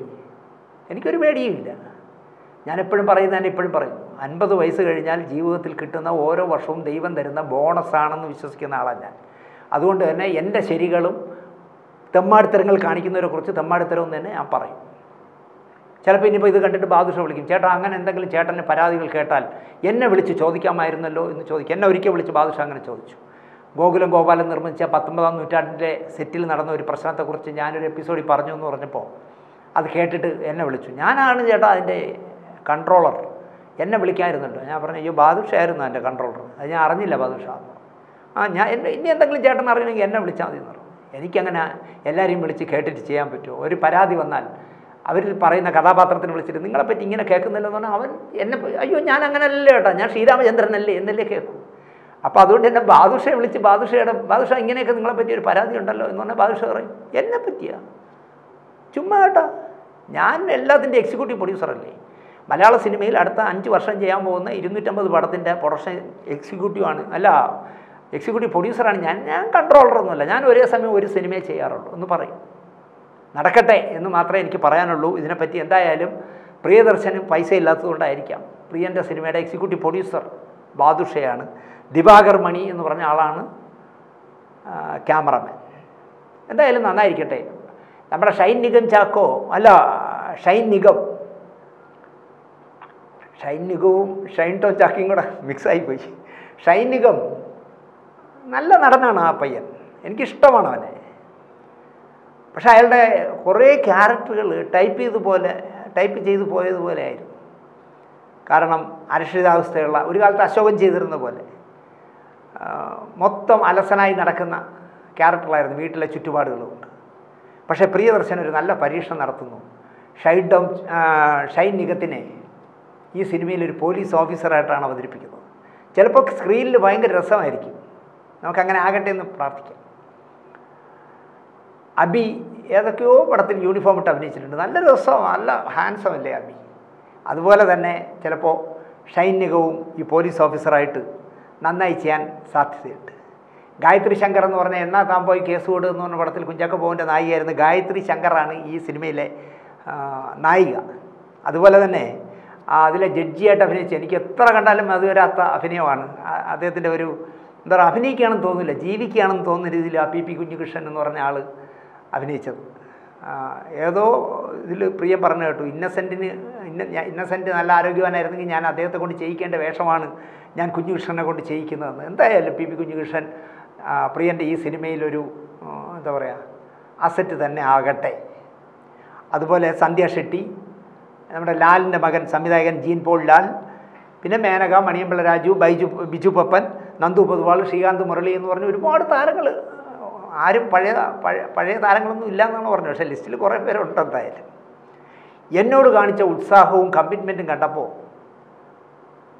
എനിക്കൊരു പേടിയും ഇല്ല. ഞാനെപ്പോഴും പറയും, ഞാൻ എപ്പോഴും പറയും, അൻപത് വയസ്സ് കഴിഞ്ഞാൽ ജീവിതത്തിൽ കിട്ടുന്ന ഓരോ വർഷവും ദൈവം തരുന്ന ബോണസാണെന്ന് വിശ്വസിക്കുന്ന ആളാണ് ഞാൻ. അതുകൊണ്ട് തന്നെ എൻ്റെ ശരികളും തെമ്മാടിത്തരങ്ങൾ കാണിക്കുന്നവരെക്കുറിച്ച് തെമ്മാടിത്തരമെന്ന് തന്നെ ഞാൻ പറയും. ചിലപ്പോൾ ഇനിയിപ്പോൾ ഇത് കണ്ടിട്ട് ബാദുഷ വിളിക്കും, ചേട്ടാ അങ്ങനെ എന്തെങ്കിലും ചേട്ടൻ്റെ പരാതികൾ കേട്ടാൽ എന്നെ വിളിച്ച് ചോദിക്കാമായിരുന്നല്ലോ എന്ന് ചോദിക്കും. എന്നെ ഒരിക്കൽ വിളിച്ച് ബാദുഷ അങ്ങനെ ചോദിച്ചു. ഗോകുലം ഗോപാലൻ നിർമ്മിച്ച പത്തൊമ്പതാം നൂറ്റാണ്ടിൻ്റെ സെറ്റിൽ നടന്ന ഒരു പ്രശ്നത്തെക്കുറിച്ച് ഞാനൊരു എപ്പിസോഡിൽ പറഞ്ഞു എന്ന് പറഞ്ഞപ്പോൾ അത് കേട്ടിട്ട് എന്നെ വിളിച്ചു. ഞാനാണ് ചേട്ടാ അതിൻ്റെ കൺട്രോളർ, എന്നെ വിളിക്കാമായിരുന്നല്ലോ. ഞാൻ പറഞ്ഞു, അയ്യോ ബാദുഷ ആയിരുന്നു എൻ്റെ കൺട്രോളർ, അത് ഞാൻ അറിഞ്ഞില്ല ബാദുഷ. ആ ഞാൻ എൻ്റെ ഇനി എന്തെങ്കിലും ചേട്ടൻ അറിയണമെങ്കിൽ എന്നെ വിളിച്ചാൽ മതി എന്ന് പറഞ്ഞു. എനിക്കങ്ങനെ എല്ലാവരെയും വിളിച്ച് കേട്ടിട്ട് ചെയ്യാൻ പറ്റുമോ? ഒരു പരാതി വന്നാൽ അവർ പറയുന്ന കഥാപാത്രത്തിന് വിളിച്ചിട്ട് നിങ്ങളെപ്പറ്റി ഇങ്ങനെ കേൾക്കുന്നില്ലെന്ന് പറഞ്ഞാൽ അവൻ എന്നെ, അയ്യോ ഞാൻ അങ്ങനെയല്ലേ ചേട്ടാ, ഞാൻ ശ്രീരാമചന്ദ്രനല്ലേ എന്നല്ലേ കേൾക്കൂ. അപ്പോൾ അതുകൊണ്ട് എന്നെ ബാദുഷയെ വിളിച്ച് ബാദുഷയുടെ ബാദുഷ ഇങ്ങനെയൊക്കെ നിങ്ങളെപ്പറ്റി ഒരു പരാതി ഉണ്ടല്ലോ എന്ന് പറഞ്ഞാൽ ബാദുഷ പറയും, എന്നെ പറ്റിയാ ചുമ്മാ കേട്ടാ, ഞാൻ എല്ലാത്തിൻ്റെ എക്സിക്യൂട്ടീവ് പ്രൊഡ്യൂസറല്ലേ. മലയാള സിനിമയിൽ അടുത്ത അഞ്ച് വർഷം ചെയ്യാൻ പോകുന്ന ഇരുന്നൂറ്റമ്പത് പടത്തിൻ്റെ പ്രൊഡക്ഷൻ എക്സിക്യൂട്ടീവാണ്, അല്ല എക്സിക്യൂട്ടീവ് പ്രൊഡ്യൂസറാണ് ഞാൻ. ഞാൻ കൺട്രോളറൊന്നുമല്ല, ഞാൻ ഒരേ സമയം ഒരു സിനിമയെ ചെയ്യാറുള്ളൂ എന്ന് പറയും. നടക്കട്ടെ എന്ന് മാത്രമേ എനിക്ക് പറയാനുള്ളൂ ഇതിനെപ്പറ്റി. എന്തായാലും പ്രിയദർശനും പൈസ ഇല്ലാത്തതുകൊണ്ടായിരിക്കാം പ്രിയൻ്റെ സിനിമയുടെ എക്സിക്യൂട്ടീവ് പ്രൊഡ്യൂസർ ബാദുഷയാണ്. ദിവാകർ മണി എന്ന് പറഞ്ഞ ആളാണ് ക്യാമറമാൻ. എന്തായാലും നന്നായിരിക്കട്ടെ. നമ്മുടെ ഷൈൻ നിഗം ചാക്കോ, അല്ല ഷൈൻ നിഗം ഷൈൻ നിഗവും ഷൈൻ ടോം ചാക്കിയും കൂടെ മിക്സായിപ്പോയി. ഷൈൻ നിഗം നല്ല നടനാണ് ആ പയ്യൻ, എനിക്കിഷ്ടമാണ് അവനെ. പക്ഷേ അയാളുടെ കുറേ ക്യാരക്ടറുകൾ ടൈപ്പ് ചെയ്ത് പോലെ ടൈപ്പ് ചെയ്ത് പോയതുപോലെ ആയിരുന്നു. കാരണം അരക്ഷിതാവസ്ഥയുള്ള, ഒരു കാലത്ത് അശോകൻ ചെയ്തിരുന്ന പോലെ മൊത്തം അലസനായി നടക്കുന്ന ക്യാരക്ടറായിരുന്നു വീട്ടിലെ ചുറ്റുപാടുകളുമുണ്ട്. പക്ഷേ പ്രിയദർശൻ ഒരു നല്ല പരീക്ഷണം നടത്തുന്നു. ഷൈൻ ടോം ഷൈൻ നിഗത്തിനെ ഈ സിനിമയിൽ ഒരു പോലീസ് ഓഫീസറായിട്ടാണ് അവതരിപ്പിക്കുന്നത്. ചിലപ്പോൾ സ്ക്രീനിൽ ഭയങ്കര രസമായിരിക്കും, നമുക്കങ്ങനെ ആകട്ടെ എന്ന് പ്രാർത്ഥിക്കാം. അബി ഏതൊക്കെയോ പടത്തിൽ യൂണിഫോം ഇട്ട് അഭിനയിച്ചിട്ടുണ്ട്, നല്ല രസം, നല്ല ഹാൻസം അല്ലേ അബി. അതുപോലെ തന്നെ ചിലപ്പോൾ ഷൈൻ നിഗവും ഈ പോലീസ് ഓഫീസറായിട്ട് നന്നായി ചെയ്യാൻ സാധ്യതയുണ്ട്. ഗായത്രി ശങ്കർ എന്ന് പറഞ്ഞാൽ എന്നാ താൻ പോയി കേസ് കൊടുക്കുക എന്ന് പറഞ്ഞ പടത്തിൽ കുഞ്ചാക്ക ബോബൻ്റെ നായികയായിരുന്നു ഗായത്രി ശങ്കറാണ് ഈ സിനിമയിലെ നായിക. അതുപോലെ തന്നെ അതിലെ ജഡ്ജിയായിട്ട് അഭിനയിച്ച് എനിക്ക് എത്ര കണ്ടാലും അത് വരാത്ത അഭിനയമാണ് അദ്ദേഹത്തിൻ്റെ. ഒരു എന്താ പറയുക, അഭിനയിക്കുകയാണെന്ന് തോന്നില്ല, ജീവിക്കുകയാണെന്ന് തോന്നുന്ന രീതിയിൽ ആ പി പി കുഞ്ഞികൃഷ്ണൻ എന്ന് പറഞ്ഞ ആൾ അഭിനയിച്ചത്. ഏതോ ഇതിൽ പ്രിയം പറഞ്ഞു കേട്ടു, ഇന്നസെൻറ്റിന് ഇന്ന ഇന്നസെൻറ്റ് നല്ല ആരോഗ്യവാനായിരുന്നെങ്കിൽ ഞാൻ അദ്ദേഹത്തെ കൊണ്ട് ചെയ്യിക്കേണ്ട വേഷമാണ് ഞാൻ കുഞ്ഞികൃഷ്ണനെ കൊണ്ട് ചെയ്യിക്കുന്നതെന്ന്. എന്തായാലും പി പി കുഞ്ഞികൃഷ്ണൻ പ്രിയൻ്റെ ഈ സിനിമയിലൊരു എന്താ പറയുക അസറ്റ് തന്നെ ആകട്ടെ. അതുപോലെ സന്ധ്യ ഷെട്ടി, നമ്മുടെ ലാലിൻ്റെ മകൻ സംവിധായകൻ ജീൻ പോൾ ലാൽ, പിന്നെ മേനക, മണിയമ്പിള്ള രാജു, ബൈജു ബിജു പപ്പൻ, നന്ദു പൊതുവാൾ, ശ്രീകാന്ത് മുരളി എന്ന് പറഞ്ഞ് ഒരുപാട് താരങ്ങൾ. ആരും പഴയ പഴയ പഴയ താരങ്ങളൊന്നും ഇല്ല എന്നാണ് പറഞ്ഞത്. പക്ഷേ ലിസ്റ്റിൽ കുറേ പേരുണ്ട്. എന്തായാലും എന്നോട് കാണിച്ച ഉത്സാഹവും കമ്മിറ്റ്മെൻറ്റും കണ്ടപ്പോൾ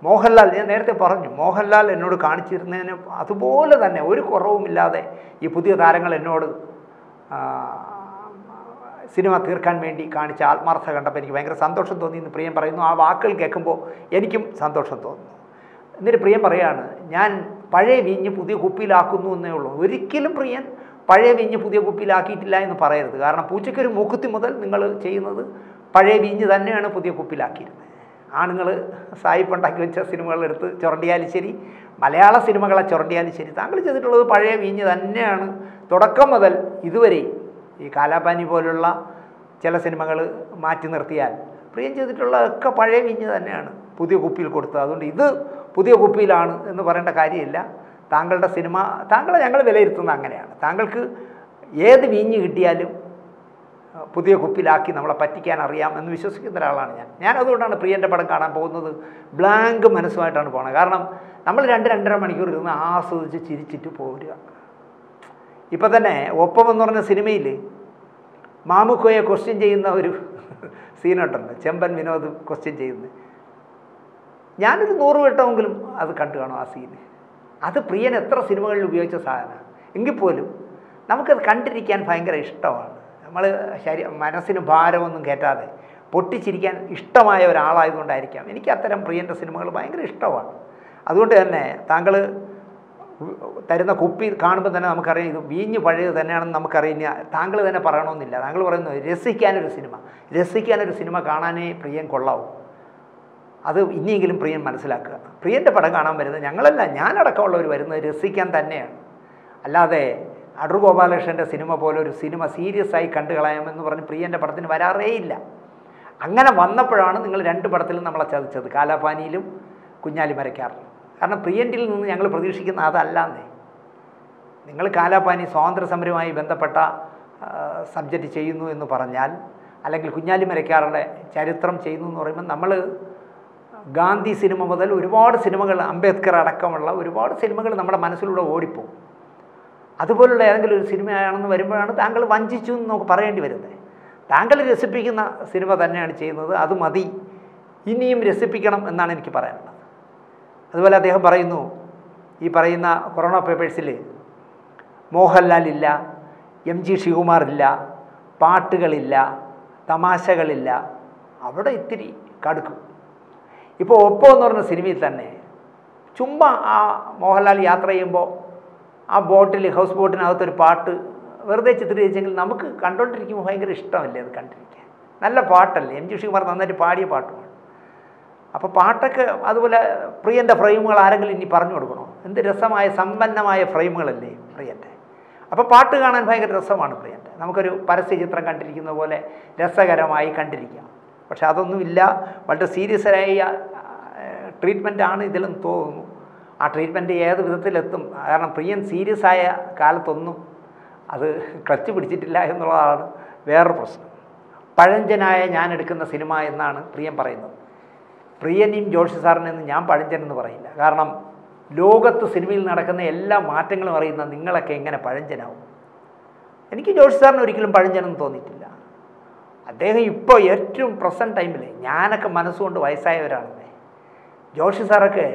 മോഹൻലാൽ, ഞാൻ നേരത്തെ പറഞ്ഞു, മോഹൻലാൽ എന്നോട് കാണിച്ചിരുന്നതിന് അതുപോലെ തന്നെ ഒരു കുറവുമില്ലാതെ ഈ പുതിയ താരങ്ങൾ എന്നോട് സിനിമ തീർക്കാൻ വേണ്ടി കാണിച്ച ആത്മാർത്ഥത കണ്ടപ്പോൾ എനിക്ക് ഭയങ്കര സന്തോഷം തോന്നി എന്ന് പ്രിയം പറയുന്നു. ആ വാക്കുകൾ കേൾക്കുമ്പോൾ എനിക്കും സന്തോഷം തോന്നുന്നു. എന്നിട്ട് പ്രിയം പറയുകയാണ്, ഞാൻ പഴയ വീഞ്ഞ് പുതിയ കുപ്പിയിലാക്കുന്നു എന്നേ ഉള്ളൂ. ഒരിക്കലും പ്രിയൻ പഴയ വീഞ്ഞ് പുതിയ കുപ്പിയിലാക്കിയിട്ടില്ല എന്ന് പറയരുത്. കാരണം പൂച്ചയ്ക്കൊരു മൂക്കുത്തി മുതൽ നിങ്ങൾ ചെയ്യുന്നത് പഴയ വീഞ്ഞ് തന്നെയാണ് പുതിയ കുപ്പിയിലാക്കിയിരുന്നത്. ആണുങ്ങൾ സായിപ്പ് ഉണ്ടാക്കി വെച്ച സിനിമകളെടുത്ത് ചുരണ്ടിയാലിശ്ശേരി, മലയാള സിനിമകളെ ചുരണ്ടിയാലിശ്ശേരി, താങ്കൾ ചെയ്തിട്ടുള്ളത് പഴയ വീഞ്ഞ് തന്നെയാണ് തുടക്കം മുതൽ ഇതുവരെയും. ഈ കാലാപാനി പോലുള്ള ചില സിനിമകൾ മാറ്റി നിർത്തിയാൽ പ്രിയം ചെയ്തിട്ടുള്ളതൊക്കെ പഴയ വീഞ്ഞ് തന്നെയാണ് പുതിയ കുപ്പിയിൽ കൊടുത്തത്. അതുകൊണ്ട് ഇത് പുതിയ കുപ്പിയിലാണ് എന്ന് പറയേണ്ട കാര്യമില്ല. താങ്കളുടെ സിനിമ താങ്കളെ ഞങ്ങൾ വിലയിരുത്തുന്നത് അങ്ങനെയാണ്. താങ്കൾക്ക് ഏത് വീഞ്ഞ് കിട്ടിയാലും പുതിയ കുപ്പിയിലാക്കി നമ്മളെ പറ്റിക്കാൻ അറിയാം എന്ന് വിശ്വസിക്കുന്ന ഒരാളാണ് ഞാൻ. ഞാൻ അതുകൊണ്ടാണ് പ്രിയൻ്റെ പടം കാണാൻ പോകുന്നത് ബ്ലാങ്ക് മനസ്സുമായിട്ടാണ് പോകുന്നത്. കാരണം നമ്മൾ രണ്ട് രണ്ടര മണിക്കൂർ ഇരുന്ന് ആസ്വദിച്ച് ചിരിച്ചിട്ട് പോരുക. ഇപ്പം തന്നെ ഒപ്പം എന്ന് പറഞ്ഞ സിനിമയിൽ മാമുക്കോയെ ക്വസ്റ്റ്യൻ ചെയ്യുന്ന ഒരു സീനോട്ടുണ്ട്, ചെമ്പൻ വിനോദ് ക്വസ്റ്റ്യൻ ചെയ്യുന്നത്. ഞാനൊരു നൂറ് വട്ടമെങ്കിലും അത് കണ്ടു കാണും ആ സീന്. അത് പ്രിയൻ എത്ര സിനിമകളിൽ ഉപയോഗിച്ച സാധനമാണ്. എങ്കിൽ പോലും നമുക്കത് കണ്ടിരിക്കാൻ ഭയങ്കര ഇഷ്ടമാണ്. നമ്മൾ ശരീ മനസ്സിന് ഭാരമൊന്നും കയറ്റാതെ പൊട്ടിച്ചിരിക്കാൻ ഇഷ്ടമായ ഒരാളായതുകൊണ്ടായിരിക്കാം എനിക്ക് അത്തരം പ്രിയൻ്റെ സിനിമകൾ ഭയങ്കര ഇഷ്ടമാണ്. അതുകൊണ്ട് തന്നെ താങ്കൾ തരുന്ന കുപ്പി കാണുമ്പോൾ തന്നെ നമുക്കറിയാം ഇത് വീഞ്ഞ് പഴയത് തന്നെയാണെന്ന് നമുക്കറിയാം. താങ്കൾ തന്നെ പറയണമെന്നില്ല. താങ്കൾ പറയുന്നത് രസിക്കാനൊരു സിനിമ രസിക്കാനൊരു സിനിമ കാണാനേ പ്രിയൻ കൊള്ളാവൂ. അത് ഇനിയെങ്കിലും പ്രിയൻ മനസ്സിലാക്കുക. പ്രിയൻ്റെ പടം കാണാൻ വരുന്നത് ഞങ്ങളല്ല, ഞാനടക്കമുള്ളവർ വരുന്നത് രസിക്കാൻ തന്നെയാണ്. അല്ലാതെ അടൂർ ഗോപാലകൃഷ്ണൻ്റെ സിനിമ പോലെ ഒരു സിനിമ സീരിയസ് ആയി കണ്ടു കളയാമെന്ന് പറഞ്ഞ് പ്രിയൻ്റെ പടത്തിന് വരാറേ ഇല്ല. അങ്ങനെ വന്നപ്പോഴാണ് നിങ്ങൾ രണ്ട് പടത്തിലും നമ്മളെ ചതിച്ചത്, കാലാപാനിയിലും കുഞ്ഞാലിമരയ്ക്കാറിലും. കാരണം പ്രിയൻ്റിൽ നിന്ന് ഞങ്ങൾ പ്രതീക്ഷിക്കുന്ന അതല്ലാന്നേ. നിങ്ങൾ കാലാപാനി സ്വാതന്ത്ര്യസമരവുമായി ബന്ധപ്പെട്ട സബ്ജക്റ്റ് ചെയ്യുന്നു എന്ന് പറഞ്ഞാൽ, അല്ലെങ്കിൽ കുഞ്ഞാലിമരയ്ക്കാറുടെ ചരിത്രം ചെയ്യുന്നു എന്ന് പറയുമ്പോൾ, നമ്മൾ ഗാന്ധി സിനിമ മുതൽ ഒരുപാട് സിനിമകൾ, അംബേദ്കർ അടക്കമുള്ള ഒരുപാട് സിനിമകൾ നമ്മുടെ മനസ്സിലൂടെ ഓടിപ്പോകും. അതുപോലുള്ള ഏതെങ്കിലും ഒരു സിനിമയാണെന്ന് വരുമ്പോഴാണ് താങ്കൾ വഞ്ചിച്ചു എന്ന് നമുക്ക് പറയേണ്ടി വരുന്നത്. താങ്കൾ രസിപ്പിക്കുന്ന സിനിമ തന്നെയാണ് ചെയ്യുന്നത്. അത് മതി, ഇനിയും രസിപ്പിക്കണം എന്നാണ് എനിക്ക് പറയാനുള്ളത്. അതുപോലെ അദ്ദേഹം പറയുന്നു, ഈ പറയുന്ന കൊറോണ പേപ്പേഴ്സിൽ മോഹൻലാൽ ഇല്ല, എം ജി ശ്രീകുമാർ ഇല്ല, പാട്ടുകളില്ല, തമാശകളില്ല. അവിടെ ഇത്തിരി കടുക്കും. ഇപ്പോൾ ഒപ്പം എന്ന് പറഞ്ഞ സിനിമയിൽ തന്നെ ചുമ്മാ ആ മോഹൻലാൽ യാത്ര ചെയ്യുമ്പോൾ ആ ബോട്ടിൽ, ഹൗസ് ബോട്ടിനകത്തൊരു പാട്ട് വെറുതെ ചിത്രീകരിച്ചെങ്കിൽ നമുക്ക് കണ്ടുകൊണ്ടിരിക്കുമ്പോൾ ഭയങ്കര ഇഷ്ടമല്ലേ അത് കണ്ടിരിക്കാൻ. നല്ല പാട്ടല്ലേ, എം ജി ശ്രീകുമാർ നന്നായിട്ട് പാടിയ പാട്ടുമാണ്. അപ്പോൾ പാട്ടൊക്കെ അതുപോലെ പ്രിയൻ്റെ ഫ്രെയിമുകൾ ആരെങ്കിലും ഇനി പറഞ്ഞു കൊടുക്കണോ? എന്ത് രസമായ സമ്പന്നമായ ഫ്രെയിമുകളല്ലേ പ്രിയൻ്റെ. അപ്പോൾ പാട്ട് കാണാൻ ഭയങ്കര രസമാണ് പ്രിയൻ്റെ. നമുക്കൊരു പരസ്യചിത്രം കണ്ടിരിക്കുന്ന പോലെ രസകരമായി കണ്ടിരിക്കാം. പക്ഷെ അതൊന്നുമില്ല, വളരെ സീരിയസായ ട്രീറ്റ്മെൻറ്റാണ് ഇതിലെന്ന് തോന്നുന്നു. ആ ട്രീറ്റ്മെൻറ്റ് ഏത് വിധത്തിലെത്തും? കാരണം പ്രിയൻ സീരിയസ് ആയ കാലത്തൊന്നും അത് ക്ലച്ച് പിടിച്ചിട്ടില്ല എന്നുള്ളതാണ് വേറൊരു പ്രശ്നം. പഴഞ്ചനായ ഞാൻ എടുക്കുന്ന സിനിമ എന്നാണ് പ്രിയൻ പറയുന്നത്. പ്രിയനെയും ജോഷി സാറിനെയൊന്നും ഞാൻ പഴഞ്ചൻ എന്ന് പറയില്ല. കാരണം ലോകത്ത് സിനിമയിൽ നടക്കുന്ന എല്ലാ മാറ്റങ്ങളും അറിയുന്ന നിങ്ങളൊക്കെ എങ്ങനെ പഴഞ്ചനാവും? എനിക്ക് ജോഷി സാറിന് ഒരിക്കലും പഴഞ്ചനെന്ന് തോന്നിയിട്ടില്ല. അദ്ദേഹം ഇപ്പോൾ ഏറ്റവും പ്രസൻറ്റ് ടൈമിൽ, ഞാനൊക്കെ മനസ്സുകൊണ്ട് വയസ്സായവരാണെന്നേ. ജോഷി സാറൊക്കെ,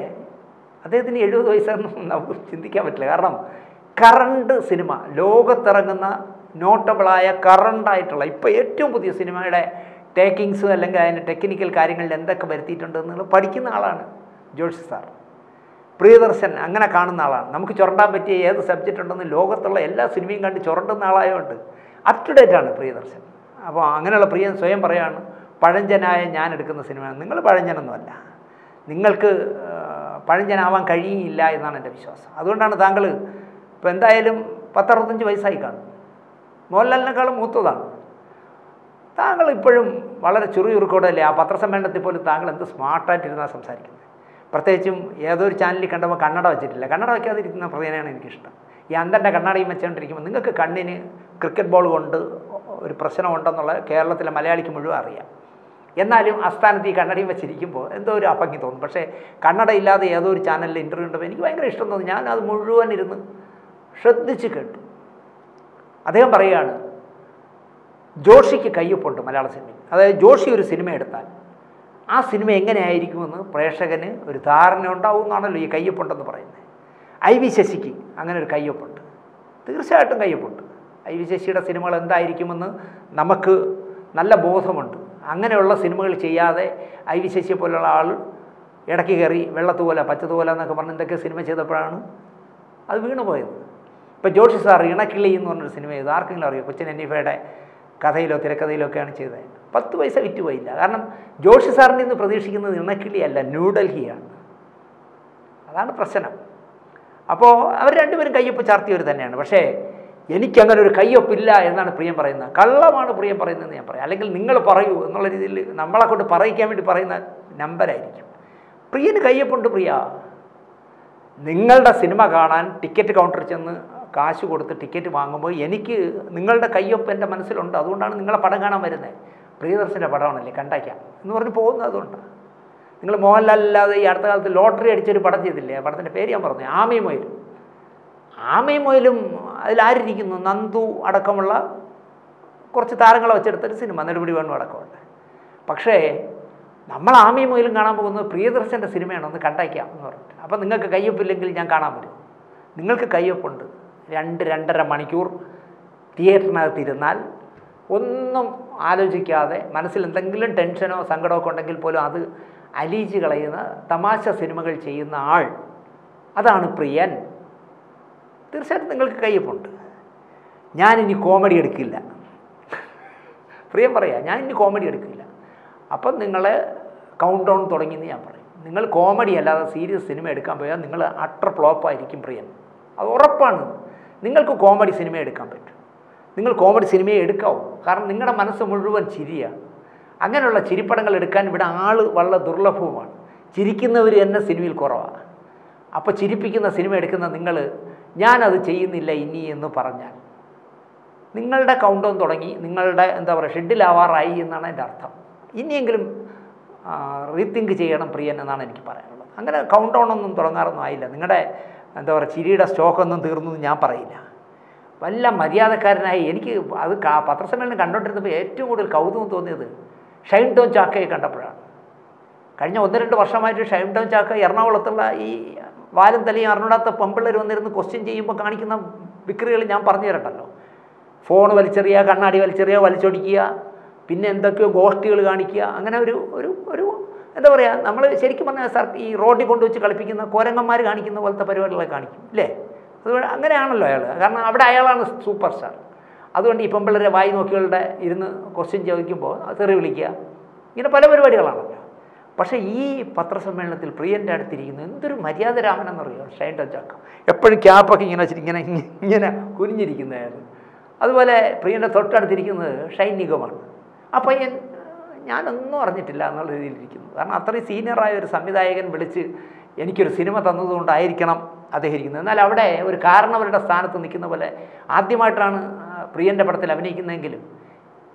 അദ്ദേഹത്തിന് എഴുപത് വയസ്സാണെന്ന് നമുക്ക് ചിന്തിക്കാൻ പറ്റില്ല. കാരണം കറണ്ട് സിനിമ, ലോകത്തിറങ്ങുന്ന നോട്ടബിളായ കറണ്ടായിട്ടുള്ള ഇപ്പോൾ ഏറ്റവും പുതിയ സിനിമയുടെ ടേക്കിങ്സ് അല്ലെങ്കിൽ അതിൻ്റെ ടെക്നിക്കൽ കാര്യങ്ങളിൽ എന്തൊക്കെ വരുത്തിയിട്ടുണ്ട് എന്നുള്ളത് പഠിക്കുന്ന ആളാണ് ജോഷി സാർ. പ്രിയദർശൻ അങ്ങനെ കാണുന്ന ആളാണ്. നമുക്ക് ചുരണ്ടാൻ പറ്റിയ ഏത് സബ്ജക്റ്റ് ഉണ്ടെന്ന് ലോകത്തുള്ള എല്ലാ സിനിമയും കണ്ട് ചുരണ്ടുന്ന ആളായതുകൊണ്ട് അപ് ടു ഡേറ്റ് ആണ് പ്രിയദർശൻ. അപ്പോൾ അങ്ങനെയുള്ള പ്രിയൻ സ്വയം പറയുകയാണ് പഴഞ്ചനായ ഞാൻ എടുക്കുന്ന സിനിമയാണ്. നിങ്ങൾ പഴഞ്ചനൊന്നുമല്ല, നിങ്ങൾക്ക് പഴഞ്ചനാവാൻ കഴിയില്ല എന്നാണ് എൻ്റെ വിശ്വാസം. അതുകൊണ്ടാണ് താങ്കൾ ഇപ്പോൾ എന്തായാലും പത്തറുപത്തഞ്ച് വയസ്സായി കാണും, മോഹൻലാലിനേക്കാളും മൂത്തതാണ്. താങ്കൾ ഇപ്പോഴും വളരെ ചുറുചുറുക്കോടല്ലേ? ആ പത്രസമ്മേളനത്തിൽ പോലും താങ്കൾ എന്ത് സ്മാർട്ടായിട്ടിരുന്നാൽ സംസാരിക്കുന്നത്. പ്രത്യേകിച്ചും ഏതൊരു ചാനലിൽ കണ്ടപ്പോൾ കണ്ണട വെച്ചിട്ടില്ല. കണ്ണട വയ്ക്കാതിരിക്കുന്ന പ്രധാനമാണ് എനിക്കിഷ്ടം. ഈ അന്തൻ്റെ കണ്ണടയും വെച്ചുകൊണ്ടിരിക്കുമ്പോൾ നിങ്ങൾക്ക് കണ്ണിന് ക്രിക്കറ്റ് ബോൾ കൊണ്ട് ഒരു പ്രശ്നമുണ്ടെന്നുള്ള കേരളത്തിലെ മലയാളിക്ക് മുഴുവൻ അറിയാം. എന്നാലും ആസ്ഥാനത്ത് ഈ കണ്ണടയും വെച്ചിരിക്കുമ്പോൾ എന്തോ ഒരു അപ്പങ്ങി തോന്നും. പക്ഷേ കണ്ണടയില്ലാതെ ഏതോ ഒരു ചാനലിൽ ഇൻ്റർവ്യൂ ഉണ്ടപ്പോൾ എനിക്ക് ഭയങ്കര ഇഷ്ടം തോന്നി. ഞാൻ അത് മുഴുവൻ ഇരുന്ന് ശ്രദ്ധിച്ച് കേട്ടു. അദ്ദേഹം പറയുകയാണ്, ജോഷിക്ക് കയ്യൊപ്പുണ്ട് മലയാള സിനിമയിൽ. അതായത് ജോഷി ഒരു സിനിമ എടുത്താൽ ആ സിനിമ എങ്ങനെയായിരിക്കുമെന്ന് പ്രേക്ഷകന് ഒരു ധാരണ ഉണ്ടാവും എന്നാണല്ലോ ഈ കയ്യൊപ്പുണ്ടെന്ന് പറയുന്നത്. ഐ വി ശശിക്ക് അങ്ങനെ ഒരു കയ്യൊപ്പുണ്ട്, തീർച്ചയായിട്ടും കയ്യൊപ്പുണ്ട്. ഐ വി ശശിയുടെ സിനിമകൾ എന്തായിരിക്കുമെന്ന് നമുക്ക് നല്ല ബോധമുണ്ട്. അങ്ങനെയുള്ള സിനിമകൾ ചെയ്യാതെ ഐ വി ശശിയെ പോലെയുള്ള ആൾ ഇടയ്ക്ക് കയറി വെള്ളത്തുപോലെ പച്ചതുപോലെ എന്നൊക്കെ പറഞ്ഞ് എന്തൊക്കെ സിനിമ ചെയ്തപ്പോഴാണ് അത് വീണുപോയത്. ഇപ്പോൾ ജോഷി സാർ ഇണക്കിളി എന്ന് പറഞ്ഞൊരു സിനിമ ചെയ്തു. ആർക്കെങ്കിലും അറിയോ? കൊച്ചിൻ എന്നിഫയുടെ കഥയിലോ തിരക്കഥയിലോ ഒക്കെയാണ് ചെയ്തത്. പത്ത് പൈസ വിറ്റുപോയില്ല. കാരണം ജോഷി സാറിൻ്റെ ഇന്ന് പ്രതീക്ഷിക്കുന്നത് ഇണക്കിളിയല്ല, ന്യൂഡൽഹിയാണ്. അതാണ് പ്രശ്നം. അപ്പോൾ അവർ രണ്ടുപേരും കയ്യൊപ്പ് ചാർത്തിയവർ തന്നെയാണ്. പക്ഷേ എനിക്കങ്ങനെ ഒരു കയ്യൊപ്പില്ല എന്നാണ് പ്രിയം പറയുന്നത്. കള്ളമാണ് പ്രിയം പറയുന്നതെന്ന് ഞാൻ പറയാം. അല്ലെങ്കിൽ നിങ്ങൾ പറയൂ എന്നുള്ള രീതിയിൽ നമ്മളെ കൊണ്ട് പറയിക്കാൻ വേണ്ടി പറയുന്ന നമ്പരായിരിക്കും. പ്രിയന് കയ്യൊപ്പുണ്ട്. പ്രിയ, നിങ്ങളുടെ സിനിമ കാണാൻ ടിക്കറ്റ് കൗണ്ടറിൽ ചെന്ന് കാശ് കൊടുത്ത് ടിക്കറ്റ് വാങ്ങുമ്പോൾ എനിക്ക് നിങ്ങളുടെ കയ്യൊപ്പ് എൻ്റെ മനസ്സിലുണ്ട്. അതുകൊണ്ടാണ് നിങ്ങളെ പടം കാണാൻ വരുന്നത്. പ്രിയദർശൻ്റെ പടമാണല്ലേ കണ്ടാക്കാം എന്ന് പറഞ്ഞ് പോകുന്നത്. അതുകൊണ്ടാണ് നിങ്ങൾ മോഹൻലാലില്ലാതെ ഈ അടുത്ത കാലത്ത് ലോട്ടറി അടിച്ചൊരു പടം ചെയ്തില്ലേ? ആ പടത്തിൻ്റെ പേര് ഞാൻ പറഞ്ഞു, ആമയും മൊയിലും. ആമയും മൊയിലും അതിലാരിയിരിക്കുന്നു? നന്ദു അടക്കമുള്ള കുറച്ച് താരങ്ങളെ വെച്ചെടുത്തൊരു സിനിമ, നെടുമുടി വേണു അടക്കമുണ്ട്. പക്ഷേ നമ്മൾ ആമയും മൊയിലും കാണാൻ പോകുന്നത് പ്രിയദർശൻ്റെ സിനിമയാണ്, ഒന്ന് കണ്ടാക്കാം എന്ന് പറഞ്ഞിട്ട്. അപ്പം നിങ്ങൾക്ക് കയ്യൊപ്പില്ലെങ്കിൽ ഞാൻ കാണാൻ പറ്റും. നിങ്ങൾക്ക് കയ്യൊപ്പുണ്ട്. രണ്ട് രണ്ടര മണിക്കൂർ തിയേറ്ററിനകത്തിരുന്നാൽ ഒന്നും ആലോചിക്കാതെ മനസ്സിൽ എന്തെങ്കിലും ടെൻഷനോ സങ്കടമോ ഒക്കെ ഉണ്ടെങ്കിൽ പോലും അത് അലിയിച്ച് കളയുന്ന തമാശ സിനിമകൾ ചെയ്യുന്ന ആൾ, അതാണ് പ്രിയൻ. തീർച്ചയായിട്ടും നിങ്ങൾക്ക് കയ്യൊപ്പുണ്ട്. ഞാനിനി കോമഡി എടുക്കില്ല, പ്രിയം പറയാം, ഞാനിനി കോമഡി എടുക്കില്ല. അപ്പം നിങ്ങൾ കൗണ്ട് ഡൗൺ തുടങ്ങിയെന്ന് ഞാൻ പറയും. നിങ്ങൾ കോമഡി അല്ലാതെ സീരിയസ് സിനിമ എടുക്കാൻ പോയാൽ നിങ്ങൾ അട്ടർ ഫ്ലോപ്പായിരിക്കും പ്രിയൻ, അത് ഉറപ്പാണ്. നിങ്ങൾക്ക് കോമഡി സിനിമ എടുക്കാൻ പറ്റും, നിങ്ങൾ കോമഡി സിനിമയെ എടുക്കാവൂ. കാരണം നിങ്ങളുടെ മനസ്സ് മുഴുവൻ ചിരിയാണ്. അങ്ങനെയുള്ള ചിരിപ്പടങ്ങൾ എടുക്കാൻ ഇവിടെ ആൾ വളരെ ദുർലഭവുമാണ്. ചിരിക്കുന്നവർ തന്നെ സിനിമയിൽ കുറവാണ്. അപ്പോൾ ചിരിപ്പിക്കുന്ന സിനിമ എടുക്കുന്ന നിങ്ങൾ ഞാനത് ചെയ്യുന്നില്ല ഇനി എന്ന് പറഞ്ഞാൽ നിങ്ങളുടെ കൗണ്ട് ഡൗൺ തുടങ്ങി, നിങ്ങളുടെ എന്താ പറയുക ഷെഡിലാവാറായി എന്നാണ് എൻ്റെ അർത്ഥം. ഇനിയെങ്കിലും റീതിങ്ക് ചെയ്യണം പ്രിയൻ എന്നാണ് എനിക്ക് പറയാനുള്ളത്. അങ്ങനെ കൗണ്ട് ഡൗൺ ഒന്നും തുടങ്ങാറൊന്നും ആയില്ല. നിങ്ങളുടെ എന്താ പറയുക ചിരിയുടെ സ്റ്റോക്കൊന്നും തീർന്നു ഞാൻ പറയില്ല. വല്ല മര്യാദക്കാരനായി എനിക്ക് അത് പത്രസമ്മേളനം കണ്ടുകൊണ്ടിരുന്നപ്പോൾ ഏറ്റവും കൂടുതൽ കൗതുകം തോന്നിയത് ഷൈൻ ടോം ചാക്കയെ കണ്ടപ്പോഴാണ്. കഴിഞ്ഞ ഒന്ന് രണ്ട് വർഷമായിട്ട് ഷൈൻ ടോം ചാക്ക എറണാകുളത്തുള്ള ഈ വാലും തലയും അറിഞ്ഞൂടാത്ത പെമ്പിള്ളേർ വന്നിരുന്ന് ക്വസ്റ്റ്യൻ ചെയ്യുമ്പോൾ കാണിക്കുന്ന വിക്രികൾ ഞാൻ പറഞ്ഞു തരട്ടല്ലോ. ഫോൺ വലിച്ചെറിയുക, കണ്ണാടി വലിച്ചെറിയുക, വലിച്ചൊടിക്കുക, പിന്നെ എന്തൊക്കെയോ ഗോഷ്ടികൾ കാണിക്കുക, അങ്ങനെ ഒരു ഒരു ഒരു എന്താ പറയുക നമ്മൾ ശരിക്കും പറഞ്ഞാൽ സർ ഈ റോഡിൽ കൊണ്ടുവച്ച് കളിപ്പിക്കുന്ന കോരങ്ങന്മാർ കാണിക്കുന്ന പോലത്തെ പരിപാടികളെ കാണിക്കും ഇല്ലേ? അതുകൊണ്ട് അങ്ങനെയാണല്ലോ അയാൾ. കാരണം അവിടെ അയാളാണ് സൂപ്പർ സ്റ്റാർ. അതുകൊണ്ട് ഈ പെമ്പിള്ളേരെ വായി നോക്കികളുടെ ഇരുന്ന് ക്വസ്റ്റ്യൻ ചോദിക്കുമ്പോൾ തെറി വിളിക്കുക, ഇങ്ങനെ പല പരിപാടികളാണല്ലോ. പക്ഷേ ഈ പത്രസമ്മേളനത്തിൽ പ്രിയൻ്റെ അടുത്തിരിക്കുന്ന എന്തൊരു മര്യാദ രാമനെന്ന് പറയുമോ ഷൈൻ ടോം ചാക്ക. എപ്പോഴും ക്യാപ്പൊക്കെ ഇങ്ങനെ വെച്ചിരിങ്ങനെ ഇങ്ങനെ കുനിഞ്ഞിരിക്കുന്നയാൾ. അതുപോലെ പ്രിയൻ്റെ തൊട്ടടുത്തിരിക്കുന്നത് ഷൈൻ നിഗമാണ്. ആ പയ്യൻ ഞാനൊന്നും അറിഞ്ഞിട്ടില്ല എന്നുള്ള രീതിയിലിരിക്കുന്നു. കാരണം അത്രയും സീനിയറായ ഒരു സംവിധായകൻ വിളിച്ച് എനിക്കൊരു സിനിമ തന്നതുകൊണ്ടായിരിക്കണം അദ്ദേഹം ഇരിക്കുന്നത്. എന്നാൽ അവിടെ ഒരു കാരണവരുടെ സ്ഥാനത്ത് നിൽക്കുന്ന പോലെ ആദ്യമായിട്ടാണ് പ്രിയൻ്റെ പടത്തിൽ അഭിനയിക്കുന്നതെങ്കിലും